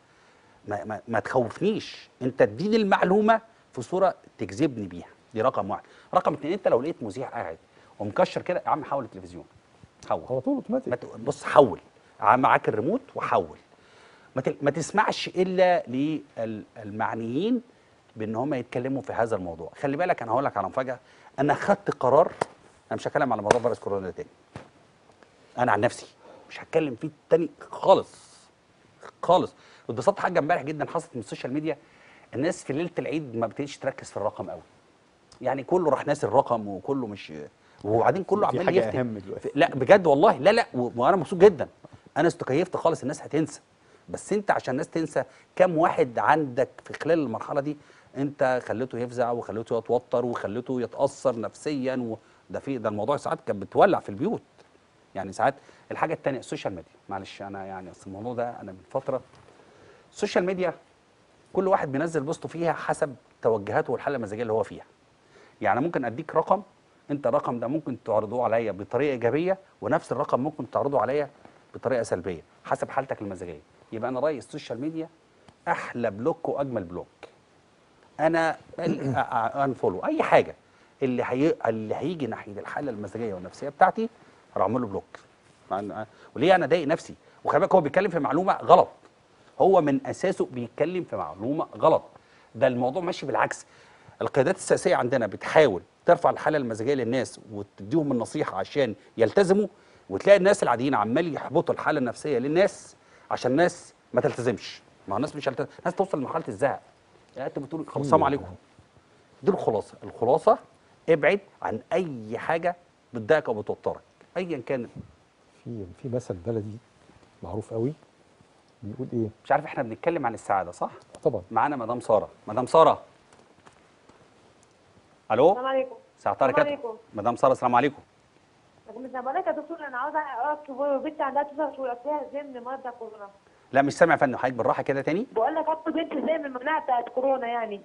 ما تخوفنيش، انت اديني المعلومه في صوره تجذبني بيها، دي رقم 1. رقم 2، انت لو لقيت مذيع قاعد ومكشر كده يا عم حول التلفزيون، حول على طول اوتوماتيك. بص حول، معاك الريموت وحول، ما تسمعش الا للمعنيين بان هم يتكلموا في هذا الموضوع. خلي بالك انا هقول لك على مفاجاه، انا خدت قرار انا مش هتكلم على موضوع فيروس كورونا تاني. انا عن نفسي مش هتكلم فيه تاني خالص خالص. واتبسطت حاجه امبارح جدا حصلت من السوشيال ميديا، الناس في ليله العيد ما بتبتديش تركز في الرقم قوي، يعني كله راح ناسي الرقم وكله مش، وبعدين كله عمال يفتي. لا بجد والله، لا وانا مبسوط جدا، انا استكيفت خالص. الناس هتنسى، بس انت عشان الناس تنسى كم واحد عندك في خلال المرحله دي انت خليته يفزع وخليته يتوتر وخليته يتاثر نفسيا ده في ده الموضوع ساعات كانت بتولع في البيوت. يعني ساعات الحاجه الثانيه السوشيال ميديا، معلش انا يعني اصل الموضوع ده انا من فتره السوشيال ميديا كل واحد بينزل بوسته فيها حسب توجهاته والحاله المزاجيه اللي هو فيها. يعني ممكن اديك رقم، انت الرقم ده ممكن تعرضه عليا بطريقه ايجابيه ونفس الرقم ممكن تعرضه عليا بطريقه سلبيه حسب حالتك المزاجيه. يبقى انا رايي السوشيال ميديا احلى بلوك واجمل بلوك. انا انفولو اي حاجه اللي هيجي ناحيه الحاله المزاجيه والنفسيه بتاعتي هعمل له بلوك. وليه انا ضايق نفسي؟ وخلي بالك هو بيتكلم في معلومه غلط، هو من اساسه بيتكلم في معلومه غلط. ده الموضوع ماشي بالعكس. القيادات السياسيه عندنا بتحاول ترفع الحاله المزاجيه للناس وتديهم النصيحه عشان يلتزموا، وتلاقي الناس العاديين عمال يحبطوا الحاله النفسيه للناس عشان الناس ما تلتزمش. ما هو الناس مش هتلتزم، الناس توصل لمرحله الزهق. يعني انت بتقول خلاص السلام عليكم. دي الخلاصه، الخلاصه ابعد عن اي حاجه بتضايقك او بتوترك ايا كان. في مثل بلدي معروف قوي بيقول ايه؟ مش عارف احنا بنتكلم عن السعاده صح؟ طبعا. معانا مدام ساره، مدام ساره. الو؟ السلام عليكم. ساعة حضرتك. مدام ساره السلام عليكم. طب بقولك يا دكتور انا عاوزه اقرا بنتي عندها 9 شهور اصلها زمن مرضى كورونا. لا مش سامع يا فندم حضرتك بالراحه كده تاني. بقول لك اكتب بنتي زي من المناعه بتاعت كورونا يعني.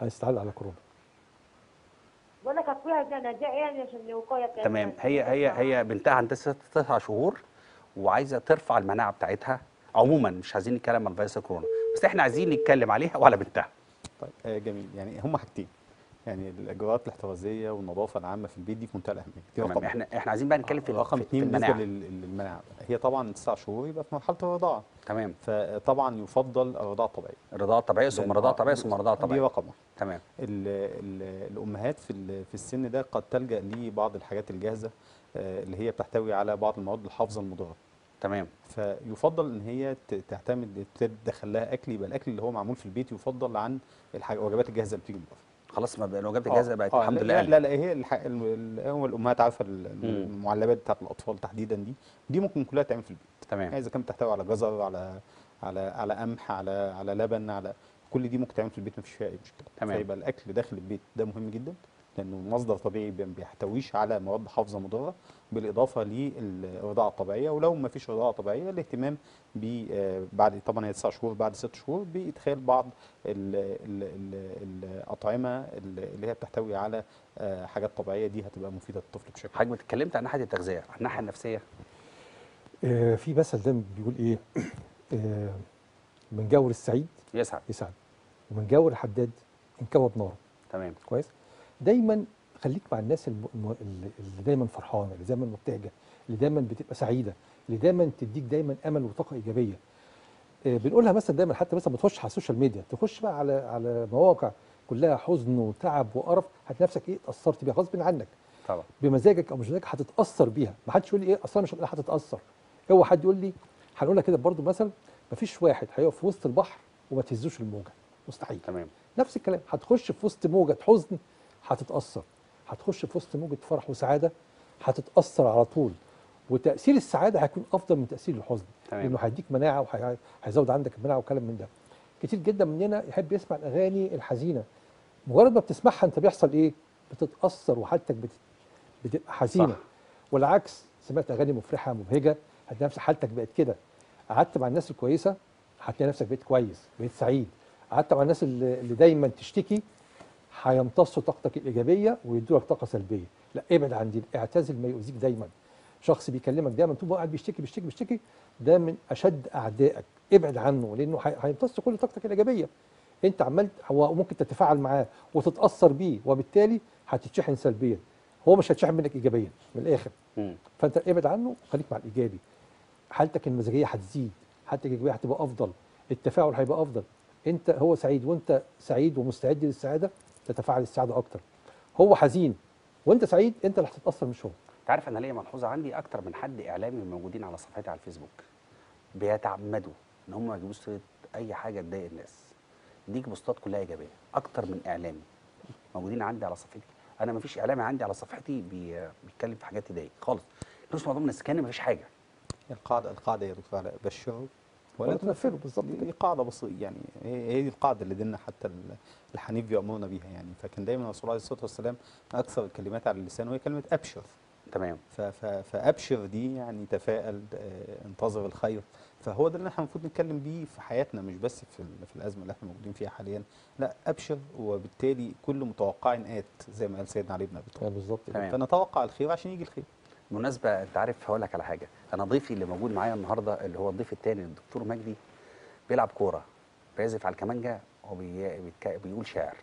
هيستعد على كورونا. بقول لك اكتبها يعني عشان الوقايه بتاعتها. تمام. هي بنتها عندها 9 شهور وعايزه ترفع المناعه بتاعتها عموما، مش عايزين نتكلم عن فيروس كورونا بس، احنا عايزين نتكلم عليها وعلى بنتها. طيب جميل. يعني هم حاجتين، يعني الاجراءات الاحترازيه والنظافه العامه في البيت دي في منتهى الاهميه. تمام. احنا عايزين بقى نتكلم في رقم 2 بالنسبه للمناعه. هي طبعا 9 شهور يبقى في مرحله الرضاعه. تمام. فطبعا يفضل الرضاعه الطبيعيه. الرضاعه الطبيعيه ثم رضاعه طبيعيه ثم رضاعه طبيعيه. دي رقم 1. تمام. الامهات في السن ده قد تلجا لبعض الحاجات الجاهزه اللي هي بتحتوي على بعض المواد الحافظه المضره. تمام. فيفضل ان هي تعتمد تدخل لها اكل، يبقى الاكل اللي هو معمول في البيت يفضل عن الوجبات الجاهزه اللي بتيجي من بره. خلاص ما لو جبت الجاهزه بقت الحمد لله. لا هي الامهات عارفه المعلبات بتاعت الاطفال تحديدا دي ممكن كلها تعمل في البيت. تمام. يعني اذا كانت بتحتوي على جزر، على قمح، على لبن، على كل دي ممكن تعمل في البيت، ما فيش فيها اي مشكله. تمام. فيبقى الاكل داخل البيت ده مهم جدا لانه مصدر طبيعي ما بيحتويش على مواد حافظه مضره، بالاضافه للرضاعه الطبيعيه. ولو ما فيش رضاعه طبيعيه الاهتمام بعد طبعا هي 9 شهور، بعد 6 شهور بادخال بعض الاطعمه اللي هي بتحتوي على حاجات طبيعيه، دي هتبقى مفيده للطفل بشكل. حضرتك اتكلمت عن ناحيه التغذيه، عن الناحيه النفسيه. في مثل ده بيقول ايه؟ من جاور السعيد يسعد ومن جاور الحداد انكوب ناره. تمام. كويس؟ دايما خليك مع الناس اللي دايما فرحانه، اللي دايما مبتهجه، اللي دايما بتبقى سعيده، اللي دايما تديك دايما امل وطاقه ايجابيه. بنقولها مثلا دايما، حتى مثلا بتخش على السوشيال ميديا، تخش بقى على مواقع كلها حزن وتعب وقرف، هتلاقي نفسك ايه اتاثرت بيها غصب عنك. طبعا. بمزاجك او مش مزاجك هتتاثر بيها، ما حدش يقول لي ايه اصلا مش هتتاثر. اوعى حد يقول لي هنقولها كده برضو مثلا، ما فيش واحد هيقف في وسط البحر وما تهزوش الموجه، مستحيل. تمام. نفس الكلام، هتخش في وسط موجه حزن هتتأثر، هتخش في وسط موجة فرح وسعادة هتتأثر على طول، وتأثير السعادة هيكون أفضل من تأثير الحزن. تمام. لأنه هيديك مناعة وهيزود عندك المناعة وكلام من ده. كتير جدا مننا يحب يسمع الأغاني الحزينة، مجرد ما بتسمعها أنت بيحصل إيه؟ بتتأثر وحالتك بتبقى حزينة. صح. والعكس، سمعت أغاني مفرحة مبهجة هتلاقي نفسك حالتك بقت كده. قعدت مع الناس الكويسة هتلاقي نفسك بقيت كويس، بقيت سعيد. قعدت مع الناس اللي دايما تشتكي هيمتصوا طاقتك الايجابيه ويدوا لك طاقه سلبيه. لا ابعد عن دي، اعتزل ما يؤذيك دايما. شخص بيكلمك دايما طول ما هو قاعد بيشتكي، ده من اشد اعدائك، ابعد عنه لانه هيمتص كل طاقتك الايجابيه. انت عمال هو ممكن تتفاعل معاه وتتاثر بيه، وبالتالي هتتشحن سلبيا، هو مش هيتشحن منك ايجابيا من الاخر. فانت ابعد عنه، خليك مع الايجابي. حالتك المزاجيه هتزيد، حالتك الايجابيه هتبقى افضل، التفاعل هيبقى افضل. انت هو سعيد وانت سعيد ومستعد للسعاده تتفاعل السعاده اكتر. هو حزين وانت سعيد، انت اللي هتتاثر مش هو. انت عارف انا ليا ملحوظه عندي، اكتر من حد اعلامي موجودين على صفحتي على الفيسبوك بيتعمدوا ان هم يجيبوا سيره اي حاجه تضايق الناس. ديك بوستات كلها ايجابيه، اكتر من اعلامي موجودين عندي على صفحتي. انا مفيش اعلامي عندي على صفحتي بيتكلم في حاجات تضايق خالص. نص معظم الناس كان مفيش حاجه. القاعده يا دكتور بشروا ولا تنفذه. بالظبط، دي قاعده بسيطه يعني، هي دي القاعده اللي ديننا حتى الحنيف بيؤمرنا بيها يعني. فكان دايما الرسول عليه الصلاه والسلام اكثر الكلمات على اللسان وهي كلمه ابشر. تمام. فابشر دي يعني تفائل، انتظر الخير. فهو ده اللي احنا المفروض نتكلم بيه في حياتنا، مش بس في الازمه اللي احنا موجودين فيها حاليا، لا ابشر، وبالتالي كل متوقع ات زي ما قال سيدنا علي بن ابي طالب. بالظبط. فنتوقع الخير عشان يجي الخير. بالمناسبه انت عارف هقول لك على حاجه، انا ضيفي اللي موجود معايا النهارده اللي هو الضيف الثاني الدكتور مجدي بيلعب كوره، بيعزف على الكمانجه وبيقول شعر.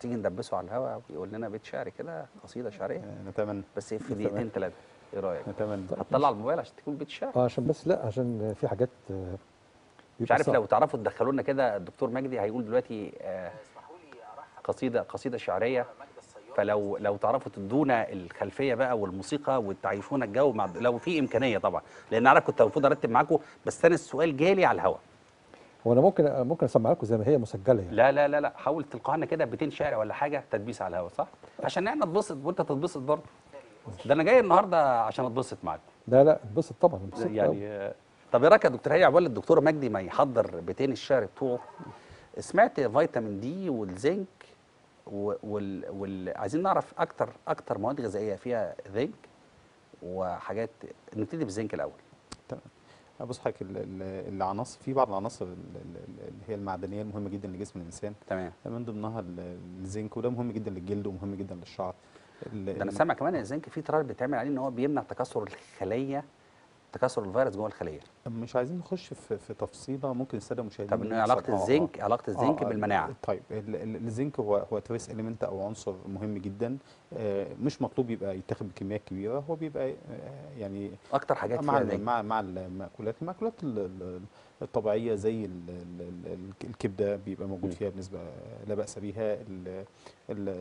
تيجي ندبسه على الهواء ويقول لنا بيت شعر كده، قصيده شعريه. نتمنى بس في دقيقتين ثلاثه، ايه رايك؟ نتمنى. هتطلع الموبايل عشان تكون بيت شعر؟ عشان بس لا، عشان في حاجات مش عارف صعب. لو تعرفوا تدخلوا لنا كده، الدكتور مجدي هيقول دلوقتي قصيده شعريه، فلو تعرفوا تدونا الخلفيه بقى والموسيقى وتعيشونا الجو مع لو في امكانيه طبعا، لان اعرف كنت المفروض ارتب معاكم بس انا السؤال جالي على الهواء. هو انا ممكن اسمع لكم زي ما هي مسجله يعني. لا لا لا لا، حاول تلقانا كده بيتين شعر ولا حاجه تدبيس على الهواء، صح؟ عشان احنا نتبسط وانت تتبسط برضه. ده انا جاي النهارده عشان اتبسط معاك. لا لا اتبسط طبعا، اتبسط يعني. طب ايه رايك يا دكتور هاني، عقبال الدكتور مجدي ما يحضر بيتين الشعر بتوعه، سمعت فيتامين دي والزنك عايزين نعرف اكتر مواد غذائيه فيها زنك وحاجات. نبتدي بالزنك الاول. تمام. بص حضرتك، العناصر في بعض العناصر اللي هي المعدنيه المهمه جدا لجسم الانسان. تمام. من ضمنها الزنك، وده مهم جدا للجلد ومهم جدا للشعر. ده انا سامع كمان الزنك فيه تراب بيتعمل عليه ان هو بيمنع تكاثر الخليه، تكاثر الفيروس جوه الخليه. مش عايزين نخش في تفصيله ممكن الساده المشاهدين. طب علاقه الزنك بالمناعه. طيب الزنك هو تريس اليمنت او عنصر مهم جدا، مش مطلوب يبقى يتاخد بكميات كبيره، هو بيبقى يعني اكتر حاجات مع المأكولات. المأكولات الطبيعيه زي الكبده بيبقى موجود فيها بنسبه لا باس بيها،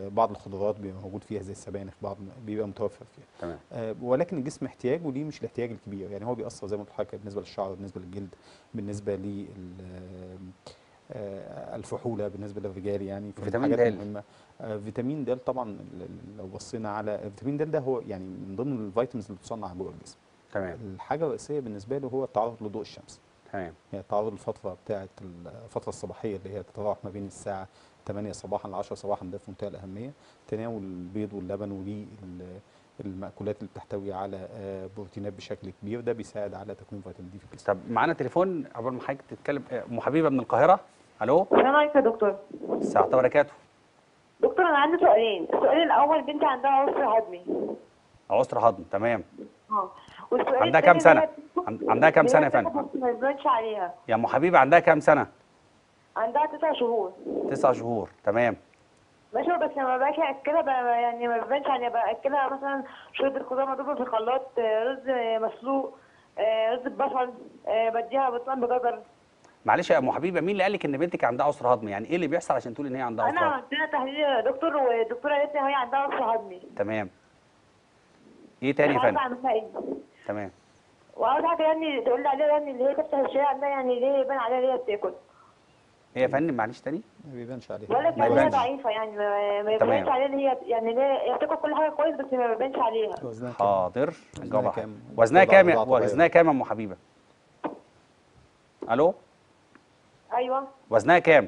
بعض الخضروات بيبقى موجود فيها زي السبانخ، بعض بيبقى متوفر فيها. تمام. ولكن الجسم احتياجه ليه مش الاحتياج الكبير يعني، هو بيأثر زي ما قلت لحضرتك بالنسبه للشعر، بالنسبه للجلد، بالنسبه للفحوله، بالنسبه للرجال يعني. فيتامين د. فيتامين د طبعا لو بصينا على فيتامين د، ده هو يعني من ضمن الفيتامينز اللي بتصنع جوه الجسم. تمام. الحاجه الرئيسيه بالنسبه له هو التعرض لضوء الشمس. تمام. يعني التعرض للفتره بتاعه الفتره الصباحيه اللي هي تتراوح ما بين الساعه 8 صباحا ل 10 صباحا، ده في منتهى الاهميه. تناول البيض واللبن وليه المأكولات اللي بتحتوي على بروتينات بشكل كبير، ده بيساعد على تكوين فيتامين دي في الجسم. طب معانا تليفون عقبال ما حضرتك تتكلم. ام حبيبه من القاهره. الو. السلام عليكم يا دكتور. الساعه وبركاته. دكتور انا عندي سؤالين، السؤال الاول بنتي عندها عسر هضمي. عسر هضم. تمام. والسؤال عندها كام سنه؟ عندها كام سنه يا فندم؟ ما يزودش عليها. يا ام حبيبه عندها كام سنه؟ عندها 9 شهور. 9 شهور. تمام. ماشي. بس لما باجي اكلها يعني ما ببانش يعني، باكلها مثلا شوربه الخضار مضروبه في الخلاط، رز مسلوق، رز ببصل، بديها بطلان بجزر. معلش يا ام حبيبه، مين اللي قال لك ان بنتك عندها عسر هضمي؟ يعني ايه اللي بيحصل عشان تقول ان هي عندها عسر هضمي؟ انا عندنا تحليل يا دكتور، والدكتوره قالت لي هي عندها عسر هضمي. تمام. ايه تاني يا فندم؟ تمام. وعاوز حاجه يعني تقول لي عليها، يعني اللي هي تفتح الشارع ده يعني ليه يبان عليها اللي هي بتاكل. هي يا فندم معلش تاني؟ ما بيبانش عليها. ولا كانت ضعيفه يعني، ما يبانش عليها ان هي يعني ليه بتاكل كل حاجه كويس بس ما بيبانش عليها. حاضر. وزنها كام يا ام حبيبه؟ الو. ايوه. وزنها كام؟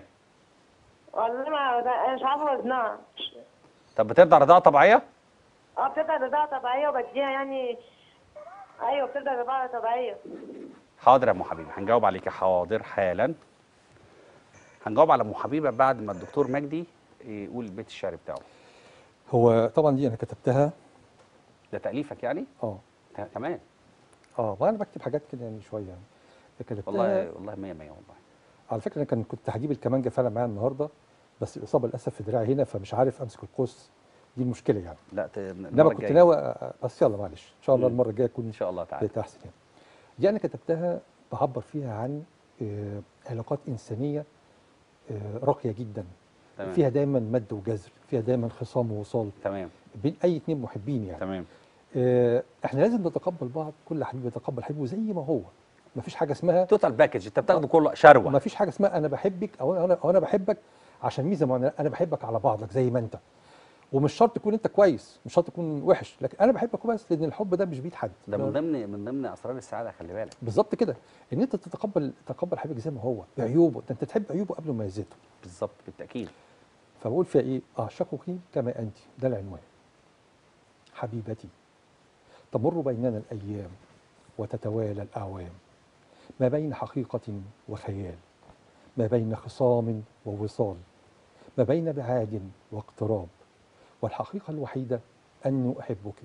والله انا مش عارفه وزنها. طب بترضع رضاعه طبيعيه؟ بترضع رضاعه طبيعيه وبديها يعني. ايوه بترضع رضاعه طبيعيه. حاضر يا ام حبيبه، هنجاوب عليك. حاضر حالا. هنجاوب على ام حبيبه بعد ما الدكتور مجدي يقول بيت الشعر بتاعه. هو طبعا دي انا كتبتها. ده تاليفك يعني؟ تمام. وانا بكتب حاجات كده يعني شويه يعني. كتبتها والله 100 100 والله. على فكره انا كنت هجيب الكمانجه فعلا معايا النهارده، بس الاصابه للاسف في دراعي هنا، فمش عارف امسك القوس، دي المشكله يعني. لا انما كنت ناوي، بس يلا معلش ان شاء الله المره الجايه تكون ان شاء الله تعالى بقت احسن يعني. دي انا كتبتها بعبر فيها عن علاقات انسانيه راقيه جدا. تمام. فيها دايما مد وجزر، فيها دايما خصام ووصال. تمام. بين اي اتنين محبين يعني. تمام. احنا لازم نتقبل بعض، كل حبيب يتقبل حبيبه زي ما هو، مفيش حاجه اسمها توتال باكج، انت بتاخده كله شروه. مفيش حاجه اسمها انا بحبك او انا بحبك عشان ميزه معينه، انا بحبك على بعضك زي ما انت. ومش شرط تكون انت كويس، مش شرط تكون وحش، لكن انا بحبك كويس لان الحب ده مش بيد حد. ده من ضمن اسرار السعاده، خلي بالك. بالظبط كده، ان انت تتقبل حبيبك زي ما هو بعيوبه، انت تحب عيوبه قبل مميزاته. بالظبط، بالتاكيد. فبقول فيها ايه؟ اعشقك كما انت، ده العنوان. حبيبتي تمر بيننا الايام وتتوالى الاعوام، ما بين حقيقه وخيال، ما بين خصام ووصال، ما بين بعاد واقتراب، والحقيقة الوحيدة أني أحبك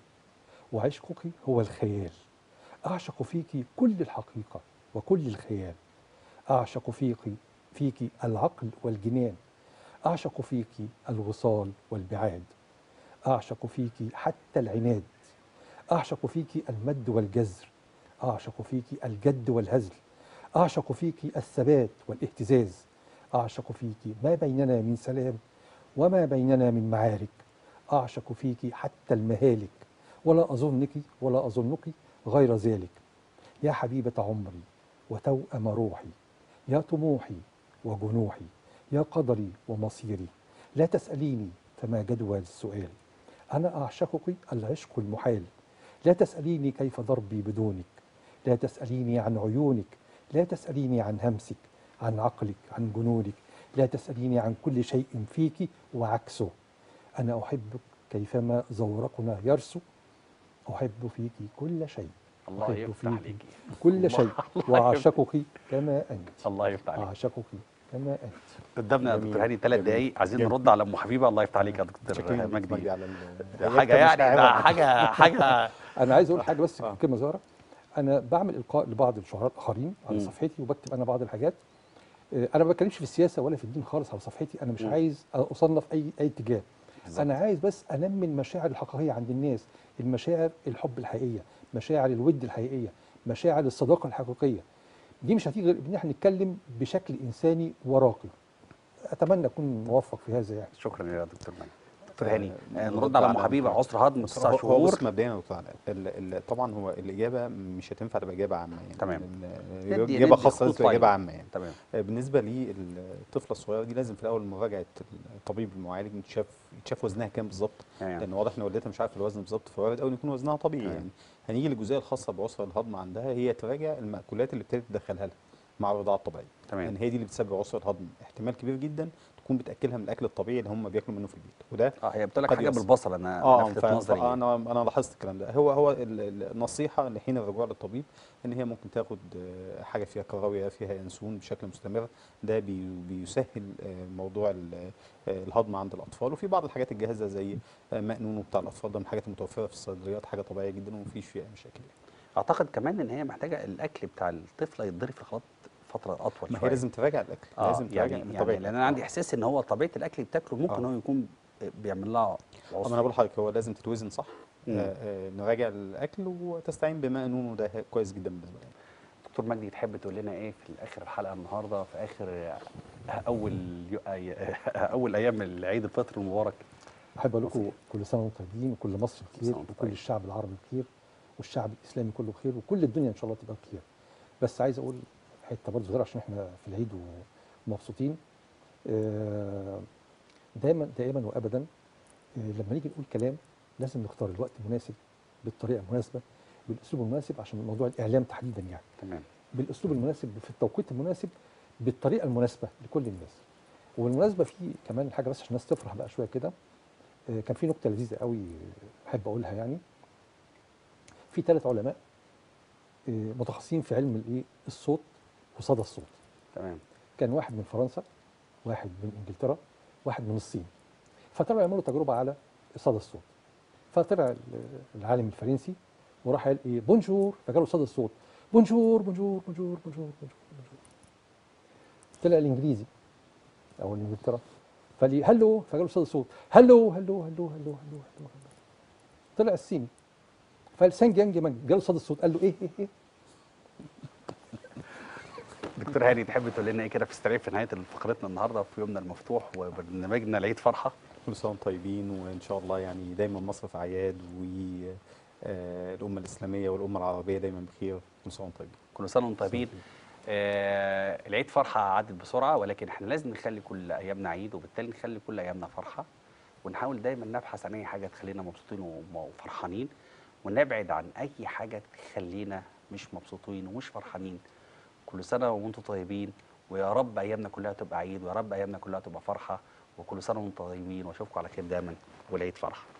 وعشقك هو الخيال. أعشق فيك كل الحقيقة وكل الخيال، أعشق فيك العقل والجنان، أعشق فيك الوصال والبعاد، أعشق فيك حتى العناد، أعشق فيك المد والجزر، أعشق فيك الجد والهزل، أعشق فيك الثبات والاهتزاز، أعشق فيك ما بيننا من سلام وما بيننا من معارك، أعشق فيك حتى المهالك، ولا أظنك غير ذلك. يا حبيبة عمري وتوأم روحي، يا طموحي وجنوحي، يا قدري ومصيري، لا تسأليني فما جدوى للسؤال، أنا أعشقك العشق المحال، لا تسأليني كيف ضربي بدونك، لا تسأليني عن عيونك، لا تسأليني عن همسك، عن عقلك، عن جنونك، لا تسأليني عن كل شيء فيك وعكسه. أنا أحبك كيفما زورقنا يرسو، أحب فيك كل شيء، الله يفتح عليك كل شيء، وأعشقك كما أنت. الله يفتح عليك، أعشقك كما أنت. قدامنا يا دكتور هاني 3 دقايق، عايزين نرد على أم حبيبة. الله يفتح عليك يا دكتور مجدي، حاجة يعني حاجة أنا عايز أقول حاجة بس كلمة صغيرة. أنا بعمل إلقاء لبعض الشعراء الآخرين على صفحتي، وبكتب أنا بعض الحاجات. أنا ما بتكلمش في السياسة ولا في الدين خالص على صفحتي، أنا مش عايز أصنف أي اتجاه. أنا عايز بس أنمي المشاعر الحقيقية عند الناس، المشاعر الحب الحقيقية، مشاعر الود الحقيقية، مشاعر الصداقة الحقيقية. دي مش هتيجي غير إن إحنا نتكلم بشكل إنساني وراقي. أتمنى أكون موفق في هذا يعني. شكرا يا دكتور هاني. دكتور هاني، نرد على أم حبيبة، عسر هضم 9 شهور. بص، مبدئيا يا دكتور هاني، طبعا هو الإجابة مش هتنفع تبقى إجابة عامة يعني. تمام. إجابة خاصة لازم تبقى إجابة عامة يعني. تمام. بالنسبة للطفلة الصغيرة دي، لازم في الأول مراجعة الطبيب المعالج، يتشاف وزنها كام بالظبط، لأن واضح إن والدتها مش عارفة الوزن بالظبط، فوارد أوي إن يكون وزنها طبيعي يعني. هنيجي للجزئية الخاصة بعسر الهضم عندها، هي تراجع المأكولات اللي ابتدت تدخلها لها مع الرضاعة الطبيعية. تمام. يعني هي دي اللي بتسبب عسر الهضم، احتمال كبير جدا تكون بتاكلها من الاكل الطبيعي اللي هم بياكلوا منه في البيت، وده هي بتقولك حاجه بالبصل. انا لفتت نظري، انا لاحظت الكلام ده. هو النصيحه ان حين الرجوع للطبيب ان هي ممكن تاخد حاجه فيها كراويه، فيها انسولين بشكل مستمر، ده بيسهل موضوع الهضم عند الاطفال. وفي بعض الحاجات الجاهزه زي مأنون بتاع الاطفال، ده من الحاجات المتوفره في الصيدليات، حاجه طبيعيه جدا ومفيش فيها مشاكل. اعتقد كمان ان هي محتاجه الاكل بتاع الطفله يتضرب في الخلاط فتره اطول. ما هي لازم تراجع الاكل، لازم تراجع يعني لان انا عندي احساس ان هو طبيعه الاكل اللي بتاكله ممكن هو يكون بيعمل لها عسر. انا بقول لحضرتك هو لازم تتوزن صح، نراجع الاكل وتستعين بماء نون، وده كويس جدا بالنسبه لنا. دكتور مجدي، تحب تقول لنا ايه في اخر الحلقه النهارده، في اخر اول ايام العيد الفطر المبارك؟ احب اقول لكم كل سنه وانتم طيبين، وكل مصر بخير، وكل الشعب العربي بخير، والشعب الاسلامي كله بخير، وكل الدنيا ان شاء الله تبقى بخير. بس عايز اقول حتى برضه صغيره عشان احنا في العيد ومبسوطين. دايما دائما وابدا لما نيجي نقول كلام لازم نختار الوقت المناسب، بالطريقه المناسبه، بالاسلوب المناسب، عشان موضوع الاعلام تحديدا يعني. تمام. بالاسلوب المناسب، في التوقيت المناسب، بالطريقه المناسبه لكل الناس. وبالمناسبه في كمان حاجه بس عشان الناس تفرح بقى شويه كده، كان في نكته لذيذه قوي احب اقولها يعني. في 3 علماء متخصصين في علم الايه؟ الصوت وصدى الصوت. تمام. كان واحد من فرنسا، واحد من انجلترا، واحد من الصين. فطلعوا يعملوا تجربه على صدى الصوت. فطلع العالم الفرنسي وراح قال ايه؟ بونجور، فجاله صدى الصوت بونجور بونجور بونجور بونجور بونجور. طلع الانجليزي او انجلترا فقال لي هلو، فجاله صدى الصوت هلو هلو هلو هلو هلو. طلع الصيني فقال سانج يانج، جاله صدى الصوت قال له ايه ايه ايه. دكتور هاني، تحب تقول لنا ايه كده في السريع في نهايه فقرتنا النهارده في يومنا المفتوح وبرنامجنا العيد فرحه؟ كل سنه وانتم طيبين، وان شاء الله يعني دايما مصر في اعياد، والامه الاسلاميه والامه العربيه دايما بخير. كل سنه وانتم طيبين. كل سنه وانتم طيبين. العيد فرحه عدت بسرعه، ولكن احنا لازم نخلي كل ايامنا عيد، وبالتالي نخلي كل ايامنا فرحه. ونحاول دايما نبحث عن اي حاجه تخلينا مبسوطين وفرحانين، ونبعد عن اي حاجه تخلينا مش مبسوطين ومش فرحانين. كل سنه وانتم طيبين، ويا رب ايامنا كلها تبقى عيد، ويا رب ايامنا كلها تبقى فرحه، وكل سنه وانتم طيبين، واشوفكم على خير دايما والعيد فرحه.